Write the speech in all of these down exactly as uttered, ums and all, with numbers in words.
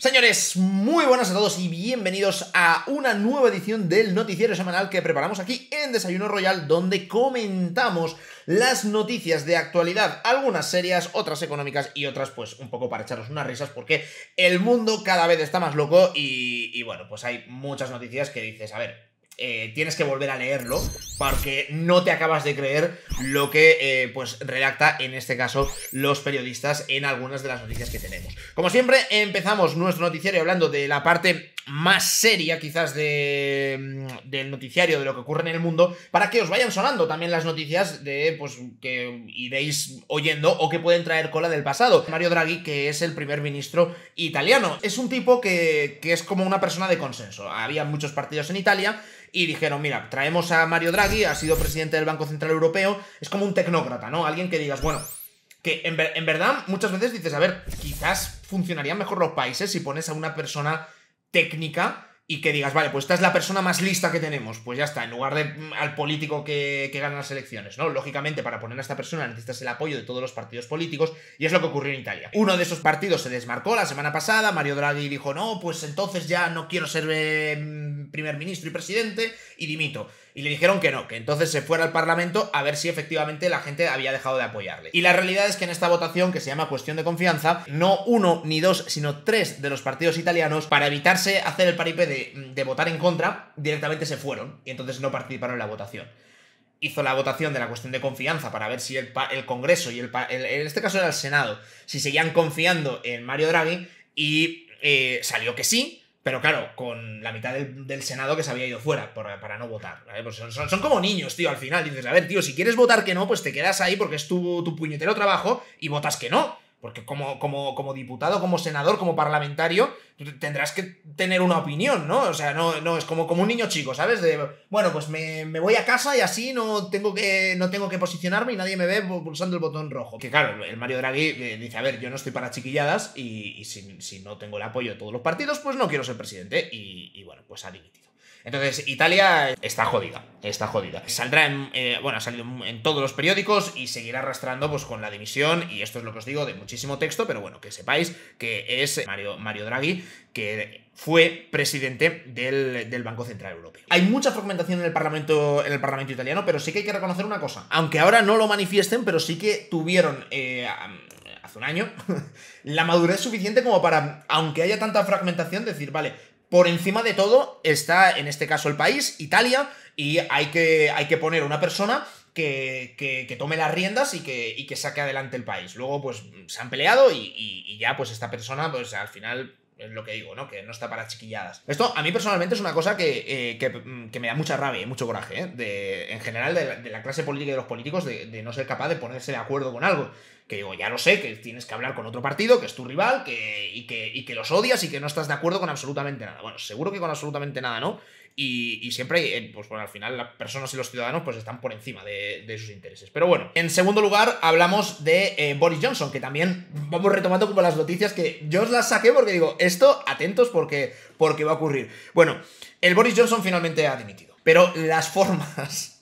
Señores, muy buenas a todos y bienvenidos a una nueva edición del noticiero semanal que preparamos aquí en Desayuno Royal, donde comentamos las noticias de actualidad, algunas serias, otras económicas y otras pues un poco para echaros unas risas porque el mundo cada vez está más loco y, y bueno, pues hay muchas noticias que dices, a ver... Eh, tienes que volver a leerlo porque no te acabas de creer lo que eh, pues redacta en este caso los periodistas en algunas de las noticias que tenemos. Como siempre empezamos nuestro noticiario hablando de la parte más seria quizás de, del noticiario, de lo que ocurre en el mundo, para que os vayan sonando también las noticias de pues que iréis oyendo o que pueden traer cola del pasado. Mario Draghi, que es el primer ministro italiano, es un tipo que, que es como una persona de consenso. Había muchos partidos en Italia y dijeron, mira, traemos a Mario Draghi, ha sido presidente del Banco Central Europeo, es como un tecnócrata, ¿no? Alguien que digas, bueno, que en, ver, en verdad muchas veces dices, a ver, quizás funcionarían mejor los países si pones a una persona técnica y que digas, vale, pues esta es la persona más lista que tenemos, pues ya está, en lugar de al político que, que gana las elecciones, ¿no? Lógicamente, para poner a esta persona necesitas el apoyo de todos los partidos políticos, y es lo que ocurrió en Italia. Uno de esos partidos se desmarcó la semana pasada, Mario Draghi dijo, no, pues entonces ya no quiero ser eh, primer ministro y presidente, y dimito. Y le dijeron que no, que entonces se fuera al Parlamento a ver si efectivamente la gente había dejado de apoyarle. Y la realidad es que en esta votación, que se llama cuestión de confianza, no uno ni dos, sino tres de los partidos italianos, para evitarse hacer el paripé de, de votar en contra, directamente se fueron y entonces no participaron en la votación. Hizo la votación de la cuestión de confianza para ver si el, el Congreso y el, el... en este caso era el Senado, si seguían confiando en Mario Draghi y eh, salió que sí. Pero claro, con la mitad del, del Senado que se había ido fuera por, para no votar. ¿Vale? Pues son, son, son como niños, tío, al final. Dices, a ver, tío, si quieres votar que no, pues te quedas ahí porque es tu, tu puñetero trabajo y votas que no. Porque como, como, como diputado, como senador, como parlamentario, tendrás que tener una opinión, ¿no? O sea, no, no es como, como un niño chico, ¿sabes? De, bueno, pues me, me voy a casa y así no tengo, que, no tengo que posicionarme y nadie me ve pulsando el botón rojo. Que claro, el Mario Draghi dice, a ver, yo no estoy para chiquilladas y, y si, si no tengo el apoyo de todos los partidos, pues no quiero ser presidente. Y, y bueno, pues ha dimitido. Entonces, Italia está jodida, está jodida. Saldrá en, eh, bueno, ha salido en todos los periódicos y seguirá arrastrando pues con la dimisión, y esto es lo que os digo de muchísimo texto, pero bueno, que sepáis que es Mario, Mario Draghi, que fue presidente del, del Banco Central Europeo. Hay mucha fragmentación en el Parlamento, en el Parlamento italiano, pero sí que hay que reconocer una cosa. Aunque ahora no lo manifiesten, pero sí que tuvieron... Eh, hace un año, la madurez suficiente como para, aunque haya tanta fragmentación, decir, vale... Por encima de todo está, en este caso, el país, Italia, y hay que, hay que poner una persona que, que, que tome las riendas y que, y que saque adelante el país. Luego, pues, se han peleado y, y, y ya, pues, esta persona, pues, al final... Es lo que digo, ¿no? Que no está para chiquilladas. Esto a mí personalmente es una cosa que, eh, que, que me da mucha rabia y mucho coraje, ¿eh? De, en general, de la, de la clase política y de los políticos, de, de no ser capaz de ponerse de acuerdo con algo. Que digo, ya lo sé, que tienes que hablar con otro partido, que es tu rival, que, y, que, y que los odias y que no estás de acuerdo con absolutamente nada. Bueno, seguro que con absolutamente nada, ¿no? Y, y siempre, eh, pues bueno, al final las personas y los ciudadanos pues están por encima de, de sus intereses. Pero bueno, en segundo lugar hablamos de eh, Boris Johnson, que también vamos retomando como las noticias que yo os las saqué porque digo, esto, atentos porque, porque va a ocurrir. Bueno, el Boris Johnson finalmente ha dimitido, pero las formas...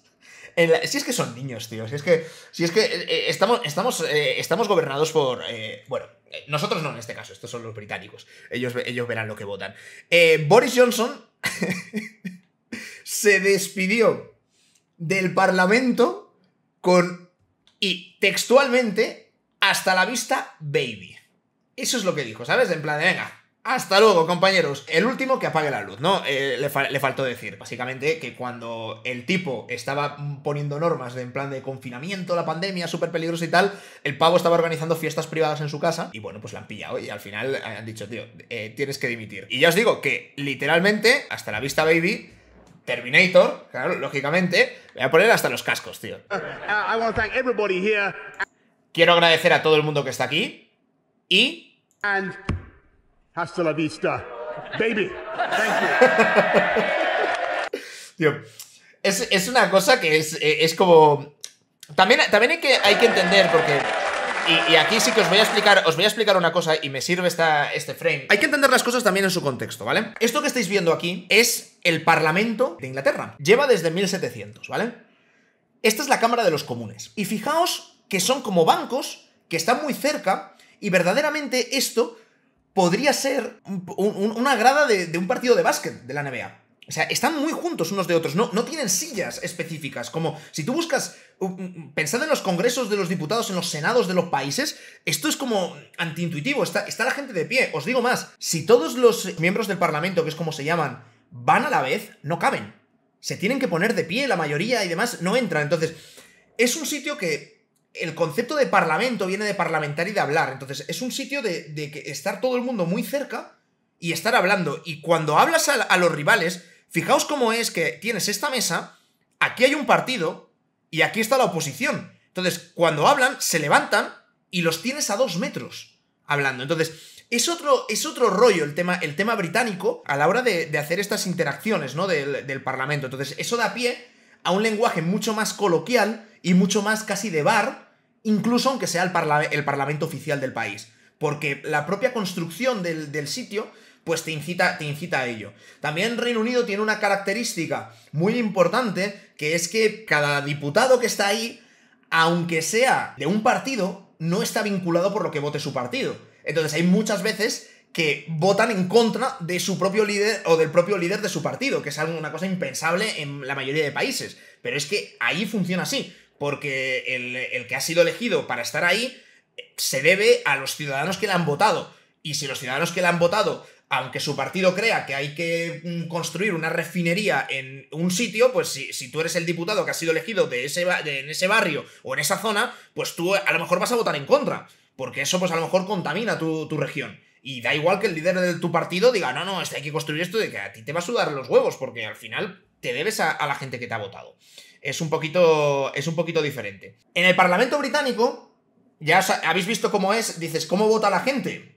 La, si es que son niños, tío, si es que, si es que eh, estamos, estamos, eh, estamos gobernados por... Eh, bueno, eh, nosotros no en este caso, estos son los británicos, ellos, ellos verán lo que votan. Eh, Boris Johnson... se despidió del Parlamento con, y textualmente, hasta la vista, baby. Eso es lo que dijo, ¿sabes? En plan de, venga, hasta luego, compañeros. El último que apague la luz, ¿no? Eh, le, fa- le faltó decir, básicamente, que cuando el tipo estaba poniendo normas de, en plan de confinamiento, la pandemia, súper peligrosa y tal, el pavo estaba organizando fiestas privadas en su casa y, bueno, pues la han pillado y al final han dicho, tío, eh, tienes que dimitir. Y ya os digo que, literalmente, hasta la vista, baby... Terminator, claro, lógicamente, voy a poner hasta los cascos, tío. Quiero agradecer a todo el mundo que está aquí y... And hasta la vista, baby. Thank you. Tío, es, es una cosa que es, es como... También, también hay, que, hay que entender porque... Y, y aquí sí que os voy a explicar, os voy a explicar una cosa y me sirve esta, este frame. Hay que entender las cosas también en su contexto, ¿vale? Esto que estáis viendo aquí es el Parlamento de Inglaterra. Lleva desde mil setecientos, ¿vale? Esta es la Cámara de los Comunes. Y fijaos que son como bancos que están muy cerca y verdaderamente esto podría ser un, un, una grada de, de un partido de básquet de la N B A. O sea, están muy juntos unos de otros, no, no tienen sillas específicas, como si tú buscas, pensad en los congresos de los diputados, en los senados de los países, esto es como antiintuitivo, está, está la gente de pie. Os digo más, si todos los miembros del Parlamento, que es como se llaman, van a la vez, no caben, se tienen que poner de pie la mayoría y demás, no entran. Entonces, es un sitio que... El concepto de parlamento viene de parlamentar y de hablar, entonces es un sitio de, de que estar todo el mundo muy cerca y estar hablando, y cuando hablas a, a los rivales, fijaos cómo es que tienes esta mesa, aquí hay un partido y aquí está la oposición, entonces cuando hablan se levantan y los tienes a dos metros hablando, entonces... Es otro, es otro rollo el tema, el tema británico a la hora de, de hacer estas interacciones, ¿no? Del, del Parlamento. Entonces, eso da pie a un lenguaje mucho más coloquial y mucho más casi de bar, incluso aunque sea el, parla el Parlamento oficial del país. Porque la propia construcción del, del sitio, pues te incita, te incita a ello. También Reino Unido tiene una característica muy importante, que es que cada diputado que está ahí, aunque sea de un partido, no está vinculado por lo que vote su partido. Entonces hay muchas veces que votan en contra de su propio líder o del propio líder de su partido, que es una cosa impensable en la mayoría de países. Pero es que ahí funciona así, porque el, el que ha sido elegido para estar ahí se debe a los ciudadanos que le han votado. Y si los ciudadanos que le han votado, aunque su partido crea que hay que construir una refinería en un sitio, pues si, si tú eres el diputado que ha sido elegido de ese, de, en ese barrio o en esa zona, pues tú a lo mejor vas a votar en contra. Porque eso, pues, a lo mejor contamina tu, tu región. Y da igual que el líder de tu partido diga, no, no, este hay que construir esto, de que a ti te va a sudar los huevos, porque al final te debes a, a la gente que te ha votado. Es un poquito, es un poquito diferente. En el Parlamento británico, ya os ha, habéis visto cómo es, dices, ¿cómo vota la gente?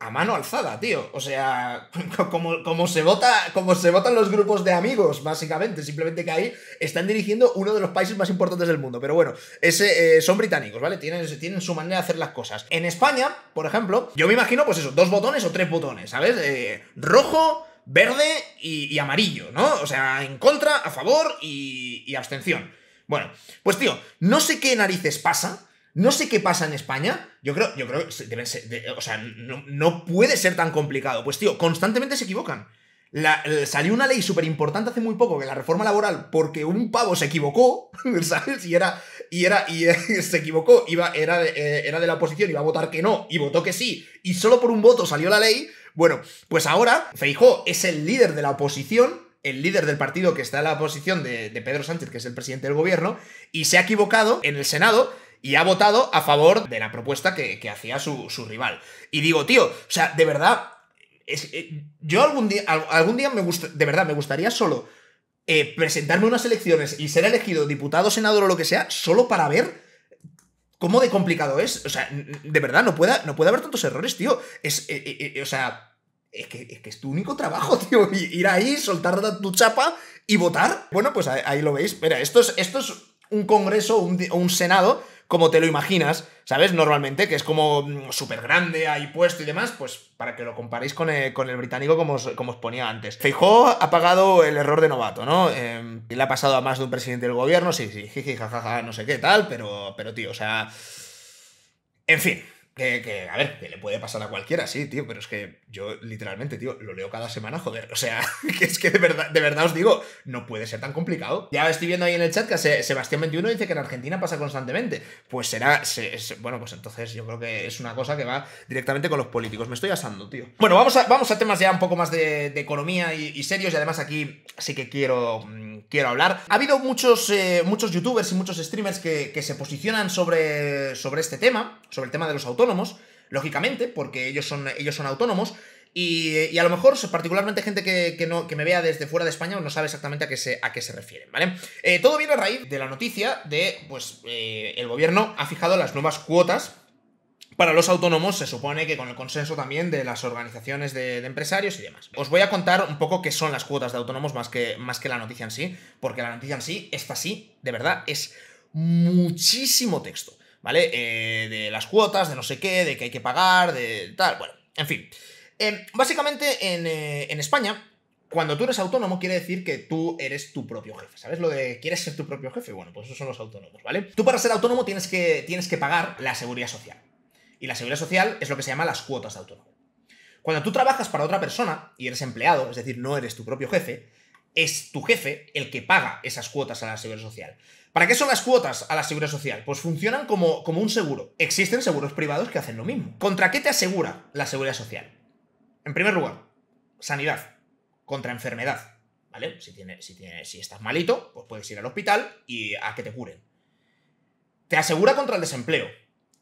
A mano alzada, tío. O sea, como, como se vota, como se votan los grupos de amigos, básicamente. Simplemente que ahí están dirigiendo uno de los países más importantes del mundo. Pero bueno, ese, eh, son británicos, ¿vale? Tienen, tienen su manera de hacer las cosas. En España, por ejemplo, yo me imagino, pues eso, dos botones o tres botones, ¿sabes? Eh, rojo, verde y, y amarillo, ¿no? O sea, en contra, a favor y, y abstención. Bueno, pues tío, no sé qué narices pasa... No sé qué pasa en España, yo creo, yo creo que deben ser, de, o sea, no, no puede ser tan complicado. Pues tío, constantemente se equivocan. La, la, salió una ley súper importante hace muy poco, que la reforma laboral, porque un pavo se equivocó, ¿sabes? Y era, y era, y se equivocó, iba, era, de, era de la oposición, iba a votar que no, y votó que sí, y solo por un voto salió la ley. Bueno, pues ahora Feijóo es el líder de la oposición, el líder del partido que está en la oposición de, de Pedro Sánchez, que es el presidente del gobierno, y se ha equivocado en el Senado, y ha votado a favor de la propuesta que, que hacía su, su rival. Y digo, tío, o sea, de verdad, es, eh, yo algún día, algún día me gusta, de verdad, me gustaría solo eh, presentarme unas elecciones y ser elegido diputado, senador o lo que sea, solo para ver cómo de complicado es. O sea, de verdad, no puede, no puede haber tantos errores, tío. Es, eh, eh, eh, o sea... Es que, es que es tu único trabajo, tío, ir ahí, soltar tu chapa y votar. Bueno, pues ahí, ahí lo veis. Mira, esto es, esto es un congreso o un, un senado como te lo imaginas, ¿sabes? Normalmente, que es como súper grande, ahí puesto y demás, pues para que lo comparéis con el, con el británico, como os, como os ponía antes. Feijóo ha pagado el error de novato, ¿no? Eh, le ha pasado a más de un presidente del gobierno, sí, sí, jiji, jajaja, no sé qué tal, pero, pero tío, o sea... En fin... Que, que, a ver, que le puede pasar a cualquiera, sí, tío, pero es que yo, literalmente, tío, lo leo cada semana, joder, o sea, que es que de verdad, de verdad os digo, no puede ser tan complicado. Ya estoy viendo ahí en el chat que Sebastián veintiuno dice que en Argentina pasa constantemente. Pues será, se, se, bueno, pues entonces yo creo que es una cosa que va directamente con los políticos, me estoy asando, tío. Bueno, vamos a, vamos a temas ya un poco más de, de economía y, y serios, y además aquí sí que quiero, quiero hablar. Ha habido muchos, eh, muchos youtubers y muchos streamers que, que se posicionan sobre, sobre este tema, sobre el tema de los autónomos. Autónomos, lógicamente, porque ellos son, ellos son autónomos, y, y a lo mejor, particularmente gente que, que, no, que me vea desde fuera de España, no sabe exactamente a qué se, a qué se refieren, ¿vale? Eh, todo viene a raíz de la noticia de, pues, eh, el gobierno ha fijado las nuevas cuotas para los autónomos, se supone que con el consenso también de las organizaciones de, de empresarios y demás. Os voy a contar un poco qué son las cuotas de autónomos más que, más que la noticia en sí, porque la noticia en sí, esta sí, de verdad, es muchísimo texto. ¿Vale? Eh, de las cuotas, de no sé qué, de que hay que pagar, de tal, bueno, en fin. Eh, básicamente, en, eh, en España, cuando tú eres autónomo, quiere decir que tú eres tu propio jefe, ¿sabes? Lo de ¿quieres ser tu propio jefe? Bueno, pues esos son los autónomos, ¿vale? Tú para ser autónomo tienes que, tienes que pagar la seguridad social. Y la seguridad social es lo que se llama las cuotas de autónomo. Cuando tú trabajas para otra persona y eres empleado, es decir, no eres tu propio jefe, es tu jefe el que paga esas cuotas a la Seguridad Social. ¿Para qué son las cuotas a la Seguridad Social? Pues funcionan como, como un seguro. Existen seguros privados que hacen lo mismo. ¿Contra qué te asegura la Seguridad Social? En primer lugar, sanidad. Contra enfermedad, ¿vale? Si, tiene, si, tiene, si estás malito, pues puedes ir al hospital y a que te curen. Te asegura contra el desempleo.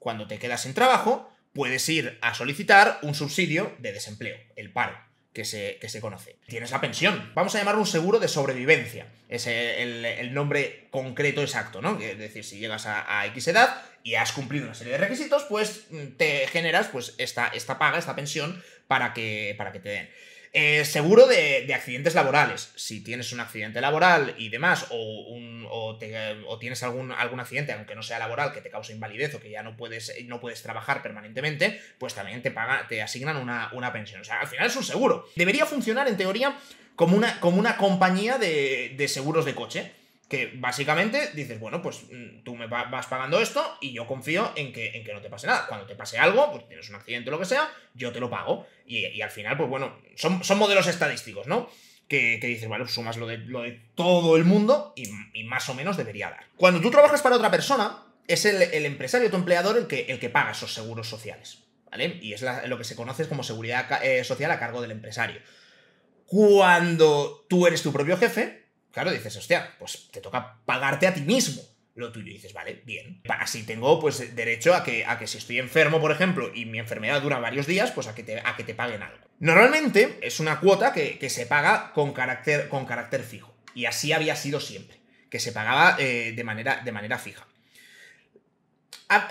Cuando te quedas sin trabajo, puedes ir a solicitar un subsidio de desempleo, el paro, que se, que se conoce. Tienes la pensión. Vamos a llamarlo un seguro de sobrevivencia. Es el, el nombre concreto exacto, ¿no? Es decir, si llegas a, a X edad y has cumplido una serie de requisitos, pues te generas pues esta, esta paga, esta pensión, para que, para que te den. Eh, seguro de, de accidentes laborales. Si tienes un accidente laboral y demás, o, un, o, te, o tienes algún, algún accidente, aunque no sea laboral, que te cause invalidez o que ya no puedes, no puedes trabajar permanentemente, pues también te paga, te asignan una, una pensión. O sea, al final es un seguro. Debería funcionar, en teoría, como una, como una compañía de, de seguros de coche. Que básicamente dices, bueno, pues tú me vas pagando esto y yo confío en que, en que no te pase nada. Cuando te pase algo, pues tienes un accidente o lo que sea, yo te lo pago. Y, y al final, pues bueno, son, son modelos estadísticos, ¿no? Que, que dices, bueno, sumas lo de, lo de todo el mundo y, y más o menos debería dar. Cuando tú trabajas para otra persona, es el, el empresario, tu empleador, el que, el que paga esos seguros sociales, ¿vale? Y es la, lo que se conoce como seguridad eh, social a cargo del empresario. Cuando tú eres tu propio jefe, claro, dices, hostia, pues te toca pagarte a ti mismo lo tuyo. Y dices, vale, bien. Así tengo, pues, derecho a que, a que si estoy enfermo, por ejemplo, y mi enfermedad dura varios días, pues a que te, a que te paguen algo. Normalmente es una cuota que, que se paga con carácter, con carácter fijo. Y así había sido siempre, que se pagaba eh, de, manera, de manera fija.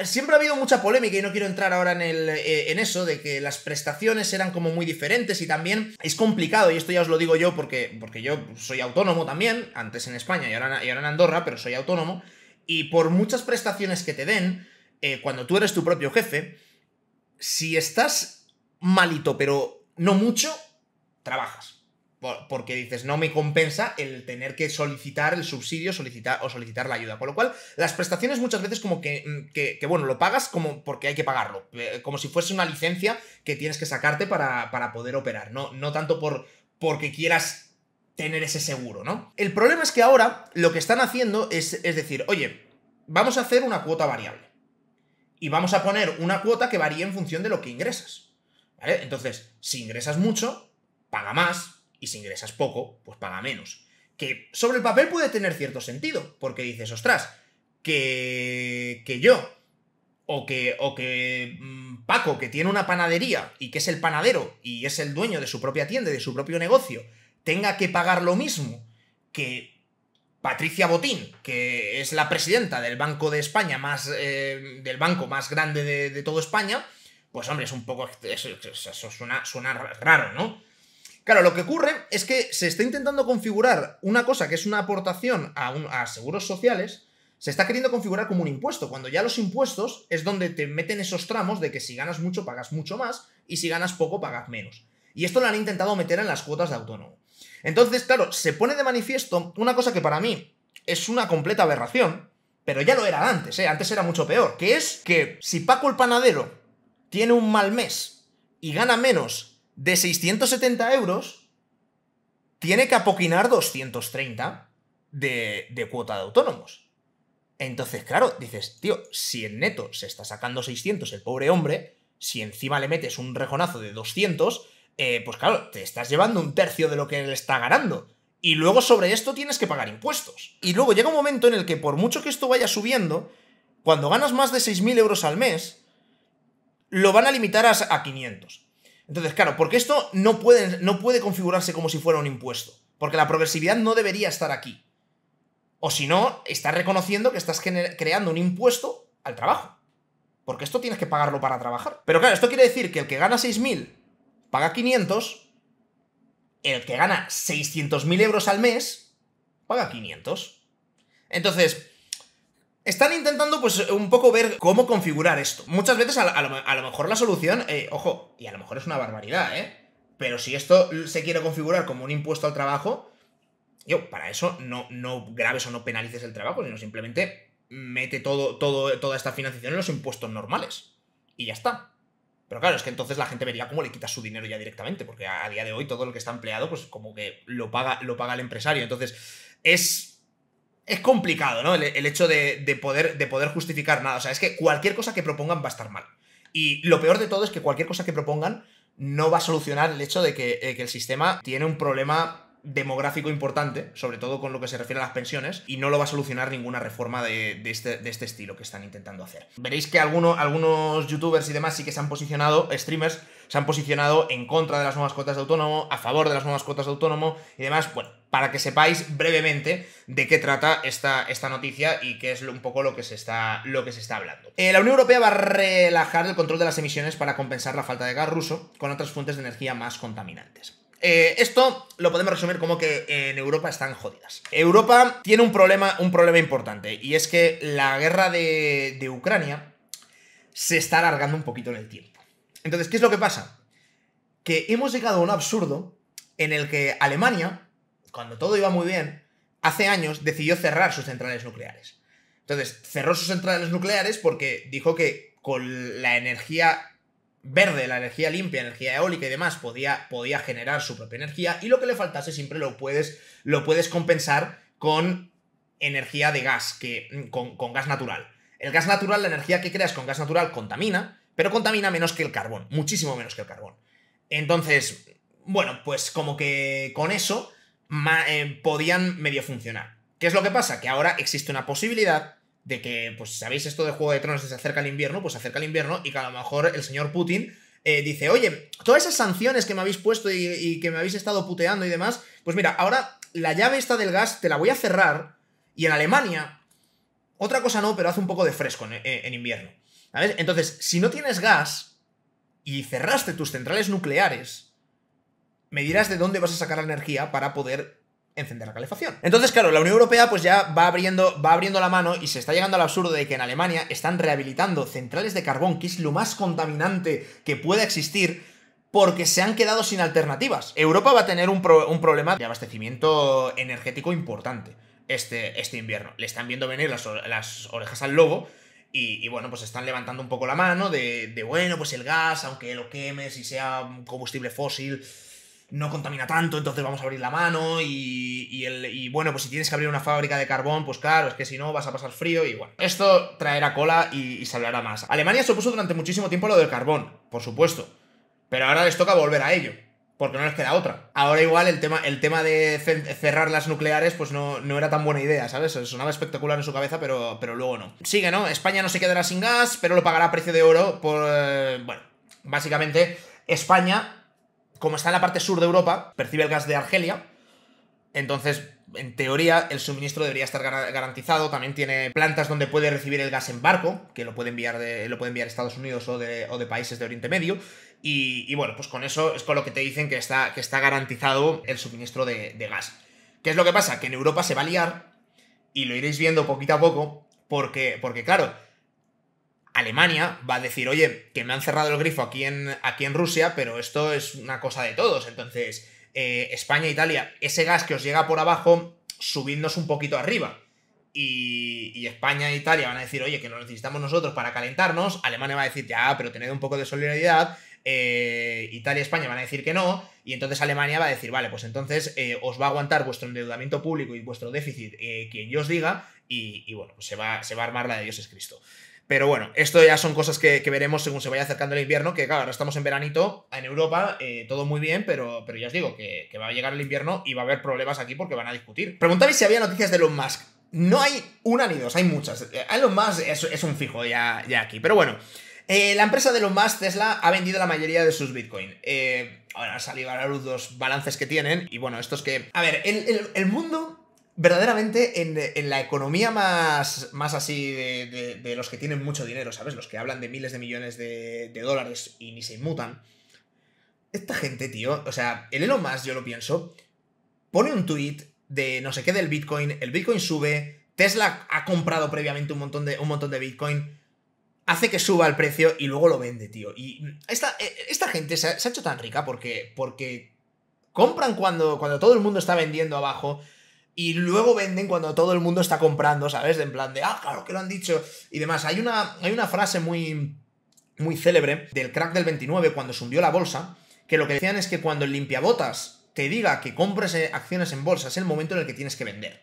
Siempre ha habido mucha polémica y no quiero entrar ahora en, el, en eso, de que las prestaciones eran como muy diferentes y también es complicado, y esto ya os lo digo yo porque, porque yo soy autónomo también, antes en España y ahora, y ahora en Andorra, pero soy autónomo, y por muchas prestaciones que te den, eh, cuando tú eres tu propio jefe, si estás malito pero no mucho, trabajas. Porque dices, no me compensa el tener que solicitar el subsidio solicitar, o solicitar la ayuda. Por lo cual, las prestaciones muchas veces como que, que, que, bueno, lo pagas como porque hay que pagarlo. Como si fuese una licencia que tienes que sacarte para, para poder operar. No, no tanto por, porque quieras tener ese seguro, ¿no? El problema es que ahora lo que están haciendo es, es decir, oye, vamos a hacer una cuota variable. Y vamos a poner una cuota que varíe en función de lo que ingresas, ¿vale? Entonces, si ingresas mucho, paga más. Y si ingresas poco, pues paga menos. Que sobre el papel puede tener cierto sentido, porque dices, ostras, que, que yo, o que, o que mmm, Paco, que tiene una panadería, y que es el panadero, y es el dueño de su propia tienda, de su propio negocio, tenga que pagar lo mismo que Patricia Botín, que es la presidenta del Banco de España, más eh, del banco más grande de, de toda España, pues hombre, es un poco, eso, eso suena, suena raro, ¿no? Claro, lo que ocurre es que se está intentando configurar una cosa que es una aportación a, un, a seguros sociales, se está queriendo configurar como un impuesto, cuando ya los impuestos es donde te meten esos tramos de que si ganas mucho pagas mucho más y si ganas poco pagas menos. Y esto lo han intentado meter en las cuotas de autónomo. Entonces, claro, se pone de manifiesto una cosa que para mí es una completa aberración, pero ya lo era antes, ¿eh? Antes era mucho peor, que es que si Paco el Panadero tiene un mal mes y gana menos de seiscientos setenta euros, tiene que apoquinar doscientos treinta de, de cuota de autónomos. Entonces, claro, dices, tío, si en neto se está sacando seiscientos el pobre hombre, si encima le metes un rejonazo de doscientos, eh, pues claro, te estás llevando un tercio de lo que él está ganando. Y luego sobre esto tienes que pagar impuestos. Y luego llega un momento en el que por mucho que esto vaya subiendo, cuando ganas más de seis mil euros al mes, lo van a limitar a, a quinientos. Entonces, claro, porque esto no puede, no puede configurarse como si fuera un impuesto, porque la progresividad no debería estar aquí. O si no, estás reconociendo que estás creando un impuesto al trabajo, porque esto tienes que pagarlo para trabajar. Pero claro, esto quiere decir que el que gana seis mil paga quinientos, el que gana seiscientos mil euros al mes paga quinientos. Entonces, están intentando, pues, un poco ver cómo configurar esto. Muchas veces, a, a, lo, a lo mejor la solución, eh, ojo, y a lo mejor es una barbaridad, ¿eh? Pero si esto se quiere configurar como un impuesto al trabajo, yo, para eso no, no graves o no penalices el trabajo, sino simplemente mete todo, todo, toda esta financiación en los impuestos normales. Y ya está. Pero claro, es que entonces la gente vería cómo le quita su dinero ya directamente, porque a día de hoy todo lo que está empleado, pues como que lo paga, lo paga el empresario. Entonces, es... es complicado, ¿no? El, el hecho de, de, poder, de poder justificar nada. O sea, es que cualquier cosa que propongan va a estar mal. Y lo peor de todo es que cualquier cosa que propongan no va a solucionar el hecho de que, eh, que el sistema tiene un problema demográfico importante, sobre todo con lo que se refiere a las pensiones, y no lo va a solucionar ninguna reforma de, de, este, de este estilo que están intentando hacer. Veréis que alguno, algunos youtubers y demás sí que se han posicionado, streamers, se han posicionado en contra de las nuevas cuotas de autónomo, a favor de las nuevas cuotas de autónomo y demás, bueno, para que sepáis brevemente de qué trata esta, esta noticia y qué es un poco lo que se está, lo que se está hablando. Eh, la Unión Europea va a relajar el control de las emisiones para compensar la falta de gas ruso con otras fuentes de energía más contaminantes. Eh, esto lo podemos resumir como que en Europa están jodidas. Europa tiene un problema, un problema importante, y es que la guerra de, de Ucrania se está alargando un poquito en el tiempo. Entonces, ¿qué es lo que pasa? Que hemos llegado a un absurdo en el que Alemania, cuando todo iba muy bien, hace años decidió cerrar sus centrales nucleares. Entonces, cerró sus centrales nucleares porque dijo que con la energía verde, la energía limpia, energía eólica y demás, podía, podía generar su propia energía, y lo que le faltase siempre lo puedes, lo puedes compensar con energía de gas, que, con, con gas natural. El gas natural, la energía que creas con gas natural contamina, pero contamina menos que el carbón, muchísimo menos que el carbón. Entonces, bueno, pues como que con eso ma, eh, podían medio funcionar. ¿Qué es lo que pasa? Que ahora existe una posibilidad de que, pues sabéis esto de Juego de Tronos, que se acerca el invierno, pues se acerca el invierno y que a lo mejor el señor Putin eh, dice, oye, todas esas sanciones que me habéis puesto y, y que me habéis estado puteando y demás, pues mira, ahora la llave esta del gas te la voy a cerrar, y en Alemania, otra cosa no, pero hace un poco de fresco en, en invierno, ¿sabes? Entonces, si no tienes gas y cerraste tus centrales nucleares, me dirás de dónde vas a sacar la energía para poder encender la calefacción. Entonces, claro, la Unión Europea pues ya va abriendo, va abriendo la mano, y se está llegando al absurdo de que en Alemania están rehabilitando centrales de carbón, que es lo más contaminante que pueda existir, porque se han quedado sin alternativas. Europa va a tener un, pro, un problema de abastecimiento energético importante este, este invierno. Le están viendo venir las, las orejas al lobo. Y, y bueno, pues están levantando un poco la mano de, de bueno, pues el gas, aunque lo quemes y sea combustible fósil, no contamina tanto, entonces vamos a abrir la mano, y, y, el, y bueno, pues si tienes que abrir una fábrica de carbón, pues claro, es que si no vas a pasar frío, y bueno, esto traerá cola y, y se hablará más. Alemania se opuso durante muchísimo tiempo a lo del carbón, por supuesto, pero ahora les toca volver a ello, porque no les queda otra. Ahora igual el tema, el tema de cerrar las nucleares pues no, no era tan buena idea, ¿sabes? Sonaba espectacular en su cabeza, pero, pero luego no. Sigue, ¿no? España no se quedará sin gas, pero lo pagará a precio de oro por... Eh, bueno, básicamente España, como está en la parte sur de Europa, percibe el gas de Argelia, entonces en teoría el suministro debería estar garantizado. También tiene plantas donde puede recibir el gas en barco, que lo puede enviar, de, lo puede enviar a Estados Unidos o de, o de países de Oriente Medio. Y, y bueno, pues con eso es con lo que te dicen que está, que está garantizado el suministro de, de gas. ¿Qué es lo que pasa? Que en Europa se va a liar, y lo iréis viendo poquito a poco, porque, porque claro, Alemania va a decir, oye, que me han cerrado el grifo aquí en, aquí en Rusia, pero esto es una cosa de todos. Entonces, eh, España, Italia, ese gas que os llega por abajo, subidnos un poquito arriba. Y, y España e Italia van a decir, oye, que lo necesitamos nosotros para calentarnos. Alemania va a decir, ya, pero tened un poco de solidaridad. Eh, Italia y España van a decir que no, y entonces Alemania va a decir, vale, pues entonces eh, os va a aguantar vuestro endeudamiento público y vuestro déficit eh, quien yo os diga, y, y bueno, pues se va, se va a armar la de Dios es Cristo. Pero bueno, esto ya son cosas que, que veremos según se vaya acercando el invierno, que claro, ahora estamos en veranito en Europa, eh, todo muy bien, pero, pero ya os digo que, que va a llegar el invierno y va a haber problemas aquí porque van a discutir. Preguntabais si había noticias de Elon Musk. No hay una ni dos, hay muchas. Elon Musk es, es un fijo ya, ya aquí, pero bueno. Eh, la empresa de Elon Musk, Tesla, ha vendido la mayoría de sus Bitcoin. Eh, ahora han salido a la luz los balances que tienen. Y bueno, esto es que... A ver, el, el, el mundo, verdaderamente, en, en la economía más, más así de, de, de los que tienen mucho dinero, ¿sabes? Los que hablan de miles de millones de, de dólares y ni se inmutan. Esta gente, tío... O sea, el Elon Musk, yo lo pienso, pone un tuit de no sé qué del Bitcoin, el Bitcoin sube, Tesla ha comprado previamente un montón de, un montón de Bitcoin... hace que suba el precio y luego lo vende, tío. Y esta, esta gente se ha, se ha hecho tan rica porque, porque compran cuando, cuando todo el mundo está vendiendo abajo, y luego venden cuando todo el mundo está comprando, ¿sabes? En plan de, ah, claro que lo han dicho y demás. Hay una, hay una frase muy, muy célebre del crack del veintinueve, cuando se hundió la bolsa, que lo que decían es que cuando el limpiabotas te diga que compres acciones en bolsa es el momento en el que tienes que vender.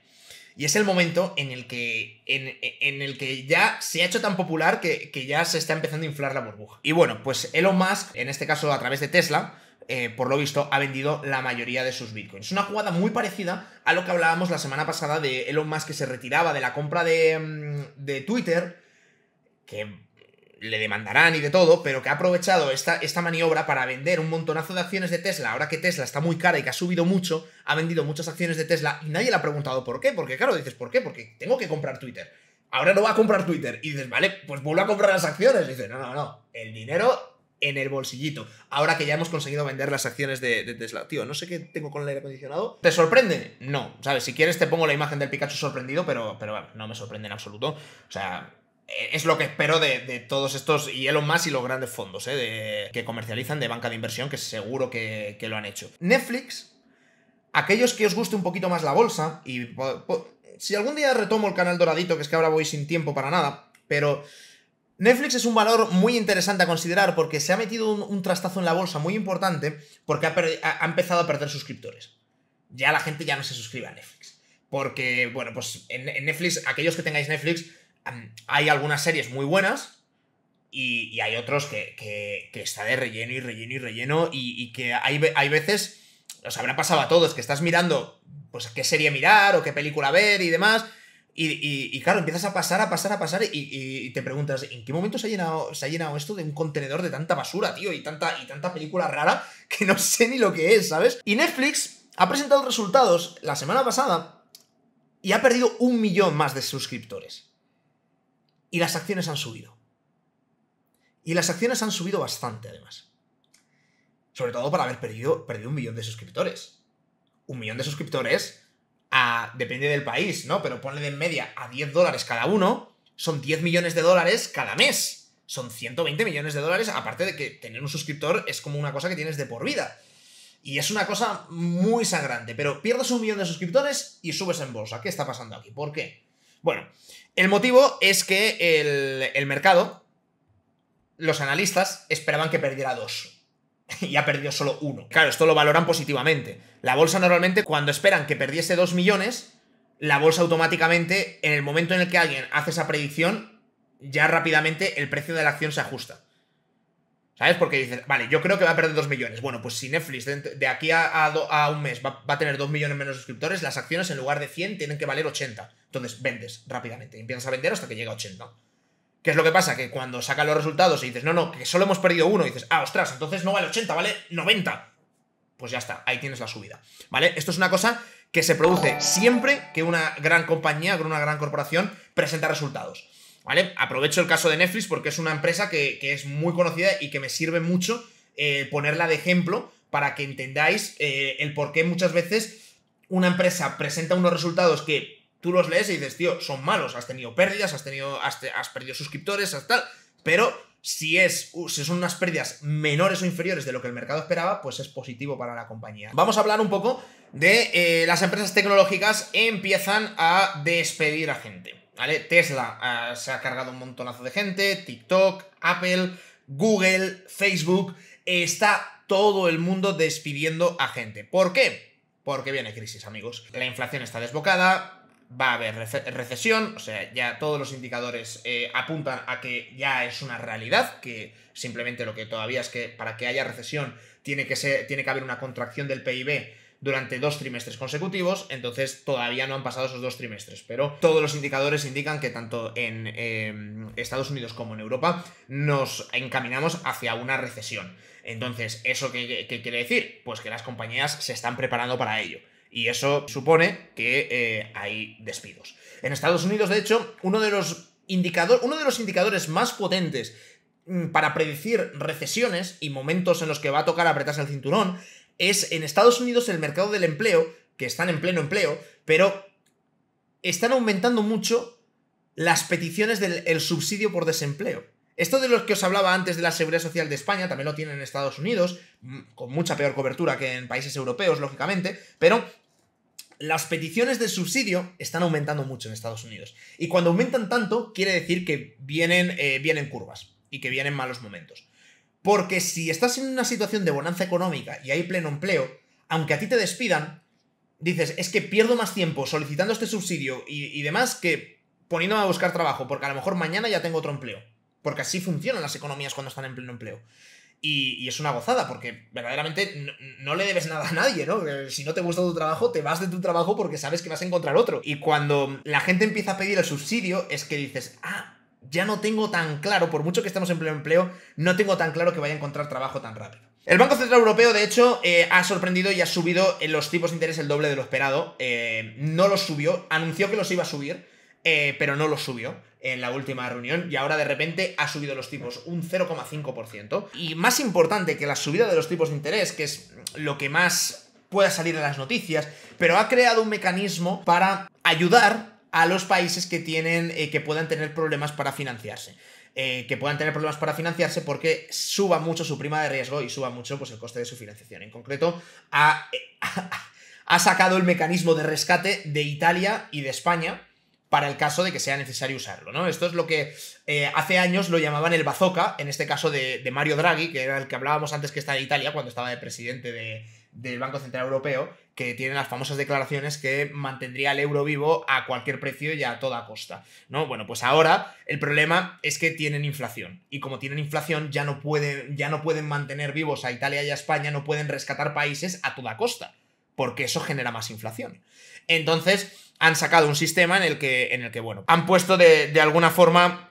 Y es el momento en el que, en, en el que ya se ha hecho tan popular que, que ya se está empezando a inflar la burbuja. Y bueno, pues Elon Musk, en este caso a través de Tesla, eh, por lo visto ha vendido la mayoría de sus bitcoins. Una jugada muy parecida a lo que hablábamos la semana pasada de Elon Musk, que se retiraba de la compra de, de Twitter, que le demandarán y de todo, pero que ha aprovechado esta, esta maniobra para vender un montonazo de acciones de Tesla. Ahora que Tesla está muy cara y que ha subido mucho, ha vendido muchas acciones de Tesla y nadie le ha preguntado por qué. Porque claro, dices, ¿por qué? Porque tengo que comprar Twitter. Ahora no va a comprar Twitter. Y dices, vale, pues vuelvo a comprar las acciones. Y dices, no, no, no, el dinero en el bolsillito. Ahora que ya hemos conseguido vender las acciones de, de Tesla. Tío, no sé qué tengo con el aire acondicionado. ¿Te sorprende? No, ¿sabes? Si quieres te pongo la imagen del Pikachu sorprendido, pero, pero bueno, no me sorprende en absoluto. O sea, es lo que espero de, de todos estos, y Elon Musk y los grandes fondos eh, de, que comercializan de banca de inversión, que seguro que, que lo han hecho. Netflix, aquellos que os guste un poquito más la bolsa, y po, po, si algún día retomo el canal doradito, que es que ahora voy sin tiempo para nada, pero Netflix es un valor muy interesante a considerar porque se ha metido un, un trastazo en la bolsa muy importante porque ha, per, ha, ha empezado a perder suscriptores. Ya la gente ya no se suscribe a Netflix. Porque, bueno, pues en, en Netflix, aquellos que tengáis Netflix, hay algunas series muy buenas y, y hay otros que, que, que está de relleno y relleno y relleno y, y que hay, hay veces, os habrá pasado a todos, que estás mirando pues qué serie mirar o qué película ver y demás y, y, y claro, empiezas a pasar, a pasar, a pasar y, y te preguntas, ¿en qué momento se ha llenado, se ha llenado esto de un contenedor de tanta basura, tío? Y tanta, y tanta película rara que no sé ni lo que es, ¿sabes? Y Netflix ha presentado resultados la semana pasada y ha perdido un millón más de suscriptores. Y las acciones han subido. Y las acciones han subido bastante, además. Sobre todo para haber perdido, perdido un millón de suscriptores. Un millón de suscriptores, a, depende del país, ¿no? Pero ponle de en media a diez dólares cada uno, son diez millones de dólares cada mes. Son ciento veinte millones de dólares, aparte de que tener un suscriptor es como una cosa que tienes de por vida. Y es una cosa muy sangrante, pero pierdes un millón de suscriptores y subes en bolsa. ¿Qué está pasando aquí? ¿Por qué? Bueno, el motivo es que el, el mercado, los analistas, esperaban que perdiera dos. Y ha perdido solo uno. Claro, esto lo valoran positivamente. La bolsa normalmente, cuando esperan que perdiese dos millones, la bolsa automáticamente, en el momento en el que alguien hace esa predicción, ya rápidamente el precio de la acción se ajusta. ¿Sabes? Porque dices, vale, yo creo que va a perder dos millones. Bueno, pues si Netflix de, de aquí a, a, do, a un mes va, va a tener dos millones menos suscriptores, las acciones en lugar de cien tienen que valer ochenta. Entonces vendes rápidamente. Y empiezas a vender hasta que llega a ochenta. ¿Qué es lo que pasa? Que cuando sacan los resultados y dices, no, no, que solo hemos perdido uno, y dices, ah, ostras, entonces no vale ochenta, vale noventa. Pues ya está, ahí tienes la subida. ¿Vale? Esto es una cosa que se produce siempre que una gran compañía, una gran corporación presenta resultados. ¿Vale? Aprovecho el caso de Netflix porque es una empresa que, que es muy conocida y que me sirve mucho eh, ponerla de ejemplo para que entendáis eh, el por qué muchas veces una empresa presenta unos resultados que tú los lees y dices, tío, son malos, has tenido pérdidas, has, tenido, has, te, has perdido suscriptores, has tal, pero si, es, si son unas pérdidas menores o inferiores de lo que el mercado esperaba, pues es positivo para la compañía. Vamos a hablar un poco de eh, las empresas tecnológicas empiezan a despedir a gente. ¿Vale? Tesla uh, se ha cargado un montonazo de gente, TikTok, Apple, Google, Facebook, está todo el mundo despidiendo a gente. ¿Por qué? Porque viene crisis, amigos. La inflación está desbocada, va a haber re- recesión, o sea, ya todos los indicadores eh, apuntan a que ya es una realidad, que simplemente lo que todavía es que para que haya recesión tiene que ser, tiene que haber una contracción del P I B durante dos trimestres consecutivos, entonces todavía no han pasado esos dos trimestres, pero todos los indicadores indican que tanto en eh, Estados Unidos como en Europa nos encaminamos hacia una recesión. Entonces, ¿eso qué, qué quiere decir? Pues que las compañías se están preparando para ello, y eso supone que eh, hay despidos. En Estados Unidos, de hecho, uno de los indicador, uno de los indicadores más potentes para predecir recesiones y momentos en los que va a tocar apretarse el cinturón es en Estados Unidos el mercado del empleo, que están en pleno empleo, pero están aumentando mucho las peticiones del el subsidio por desempleo. Esto de los que os hablaba antes de la Seguridad Social de España también lo tienen en Estados Unidos, con mucha peor cobertura que en países europeos, lógicamente, pero las peticiones de subsidio están aumentando mucho en Estados Unidos. Y cuando aumentan tanto, quiere decir que vienen, eh, vienen curvas. y que vienen malos momentos. Porque si estás en una situación de bonanza económica y hay pleno empleo, aunque a ti te despidan, dices, es que pierdo más tiempo solicitando este subsidio y, y demás que poniéndome a buscar trabajo, porque a lo mejor mañana ya tengo otro empleo. Porque así funcionan las economías cuando están en pleno empleo. Y, y es una gozada, porque verdaderamente no, no le debes nada a nadie, ¿no? Si no te gusta tu trabajo, te vas de tu trabajo porque sabes que vas a encontrar otro. Y cuando la gente empieza a pedir el subsidio, es que dices, ah, ya no tengo tan claro, por mucho que estemos en pleno empleo, no tengo tan claro que vaya a encontrar trabajo tan rápido. El Banco Central Europeo, de hecho, eh, ha sorprendido y ha subido los tipos de interés el doble de lo esperado. Eh, no los subió, anunció que los iba a subir, eh, pero no los subió en la última reunión, y ahora de repente ha subido los tipos un cero coma cinco por ciento. Y más importante que la subida de los tipos de interés, que es lo que más pueda salir en las noticias, pero ha creado un mecanismo para ayudar a los países que tienen, eh, que puedan tener problemas para financiarse. Eh, que puedan tener problemas para financiarse porque suba mucho su prima de riesgo y suba mucho, pues, el coste de su financiación. En concreto, ha, eh, ha sacado el mecanismo de rescate de Italia y de España para el caso de que sea necesario usarlo, ¿no? Esto es lo que eh, hace años lo llamaban el bazooka, en este caso de, de Mario Draghi, que era el que hablábamos antes, que está en Italia cuando estaba de presidente de, del Banco Central Europeo, que tiene las famosas declaraciones que mantendría el euro vivo a cualquier precio y a toda costa, ¿no? Bueno, pues ahora el problema es que tienen inflación, y como tienen inflación ya no pueden, ya no pueden mantener vivos a Italia y a España, no pueden rescatar países a toda costa, porque eso genera más inflación. Entonces han sacado un sistema en el que, en el que bueno, han puesto de, de alguna forma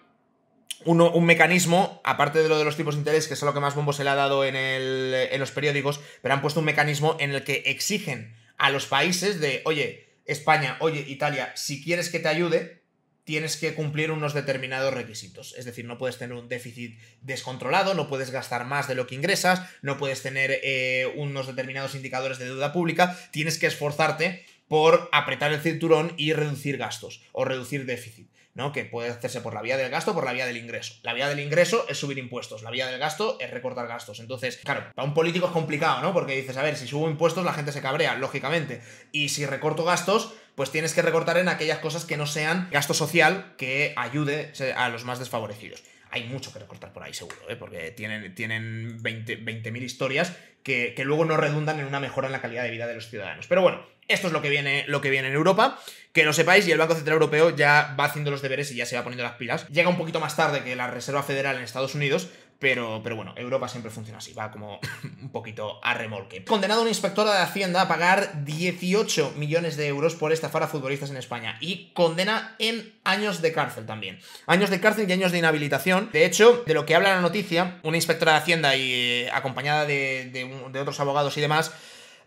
uno, un mecanismo, aparte de lo de los tipos de interés, que es lo que más bombo se le ha dado en, el, en los periódicos, pero han puesto un mecanismo en el que exigen a los países de, oye, España, oye, Italia, si quieres que te ayude, tienes que cumplir unos determinados requisitos. Es decir, no puedes tener un déficit descontrolado, no puedes gastar más de lo que ingresas, no puedes tener eh, unos determinados indicadores de deuda pública, tienes que esforzarte por apretar el cinturón y reducir gastos o reducir déficit, ¿no? Que puede hacerse por la vía del gasto o por la vía del ingreso. La vía del ingreso es subir impuestos, la vía del gasto es recortar gastos. Entonces, claro, para un político es complicado, ¿no? Porque dices, a ver, si subo impuestos la gente se cabrea, lógicamente. Y si recorto gastos, pues tienes que recortar en aquellas cosas que no sean gasto social que ayude a los más desfavorecidos. Hay mucho que recortar por ahí, seguro, ¿eh? Porque tienen, tienen veinte mil historias que, que luego no redundan en una mejora en la calidad de vida de los ciudadanos. Pero bueno, esto es lo que viene, lo que viene en Europa, que lo sepáis, y el Banco Central Europeo ya va haciendo los deberes y ya se va poniendo las pilas. Llega un poquito más tarde que la Reserva Federal en Estados Unidos, pero, pero bueno, Europa siempre funciona así, va como un poquito a remolque. Condenado a una inspectora de Hacienda a pagar dieciocho millones de euros por estafar a futbolistas en España, y condena en años de cárcel también. Años de cárcel y años de inhabilitación. De hecho, de lo que habla la noticia, una inspectora de Hacienda y eh, acompañada de, de, de otros abogados y demás,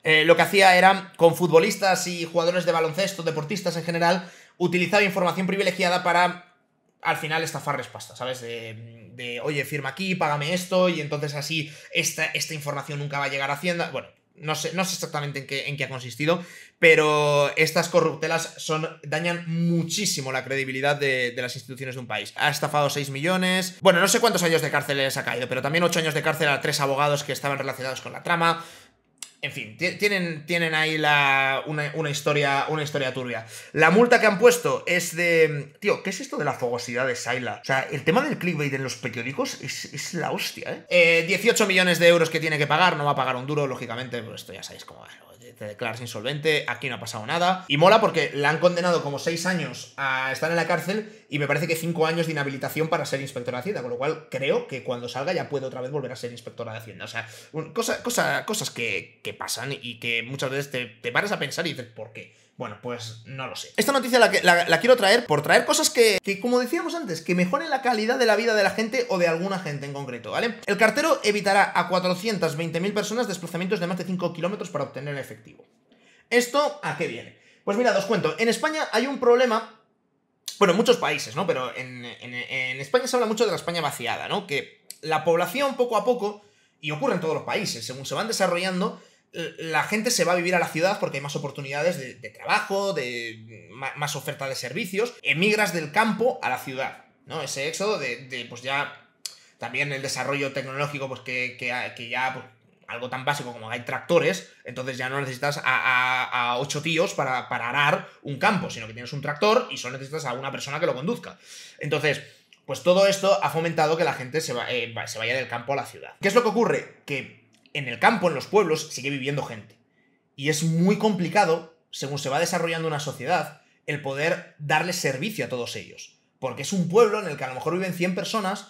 Eh, lo que hacía era, con futbolistas y jugadores de baloncesto, deportistas en general, utilizaba información privilegiada para, al final, estafarles pasta, ¿sabes? De, de oye, firma aquí, págame esto, y entonces así esta, esta información nunca va a llegar a Hacienda. Bueno, no sé, no sé exactamente en qué, en qué ha consistido, pero estas corruptelas son, dañan muchísimo la credibilidad de, de las instituciones de un país. Ha estafado seis millones... Bueno, no sé cuántos años de cárcel les ha caído, pero también ocho años de cárcel a tres abogados que estaban relacionados con la trama. En fin, tienen, tienen ahí la, una, una, historia, una historia turbia. La multa que han puesto es de... Tío, ¿qué es esto de la fogosidad de Saila? O sea, el tema del clickbait en los periódicos es, es la hostia, ¿eh? ¿eh? dieciocho millones de euros que tiene que pagar, no va a pagar un duro, lógicamente, pues esto ya sabéis cómo va. Te declaras insolvente, aquí no ha pasado nada. Y mola porque la han condenado como seis años a estar en la cárcel y me parece que cinco años de inhabilitación para ser inspectora de Hacienda, con lo cual creo que cuando salga ya puede otra vez volver a ser inspectora de Hacienda. O sea, un, cosa, cosa, cosas que, que pasan y que muchas veces te, te paras a pensar y dices, ¿por qué? Bueno, pues no lo sé. Esta noticia la, que, la, la quiero traer por traer cosas que, que, como decíamos antes, que mejoren la calidad de la vida de la gente o de alguna gente en concreto, ¿vale? El cartero evitará a cuatrocientas veinte mil personas desplazamientos de más de cinco kilómetros para obtener el efectivo. ¿Esto a qué viene? Pues mirad, os cuento. En España hay un problema, bueno, en muchos países, ¿no? Pero en, en, en España se habla mucho de la España vaciada, ¿no? Que la población poco a poco, y ocurre en todos los países, según se van desarrollando, la gente se va a vivir a la ciudad porque hay más oportunidades de, de trabajo, de más oferta de servicios. Emigras del campo a la ciudad, ¿no? Ese éxodo de, de pues ya, también el desarrollo tecnológico, pues que, que, que ya, pues, algo tan básico como hay tractores, entonces ya no necesitas a, a, a ocho tíos para, para arar un campo, sino que tienes un tractor y solo necesitas a una persona que lo conduzca. Entonces, Pues todo esto ha fomentado que la gente se, va, eh, se vaya del campo a la ciudad. ¿Qué es lo que ocurre? Que en el campo, en los pueblos, sigue viviendo gente. Y es muy complicado, según se va desarrollando una sociedad, el poder darle servicio a todos ellos. Porque es un pueblo en el que a lo mejor viven cien personas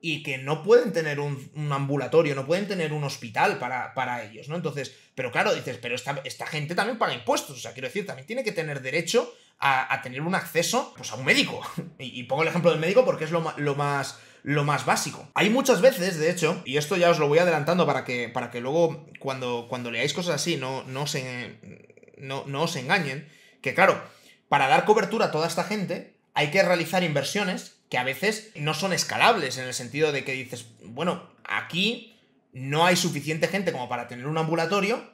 y que no pueden tener un, un ambulatorio, no pueden tener un hospital para, para ellos, ¿no? Entonces, pero claro, dices, pero esta, esta gente también paga impuestos, o sea, quiero decir, también tiene que tener derecho a, a tener un acceso, pues, a un médico. Y, y pongo el ejemplo del médico porque es lo, lo más... lo más básico. Hay muchas veces, de hecho, y esto ya os lo voy adelantando para que, para que luego cuando, cuando leáis cosas así no, no, se, no, no os engañen, que claro, para dar cobertura a toda esta gente hay que realizar inversiones que a veces no son escalables, en el sentido de que dices, bueno, aquí no hay suficiente gente como para tener un ambulatorio,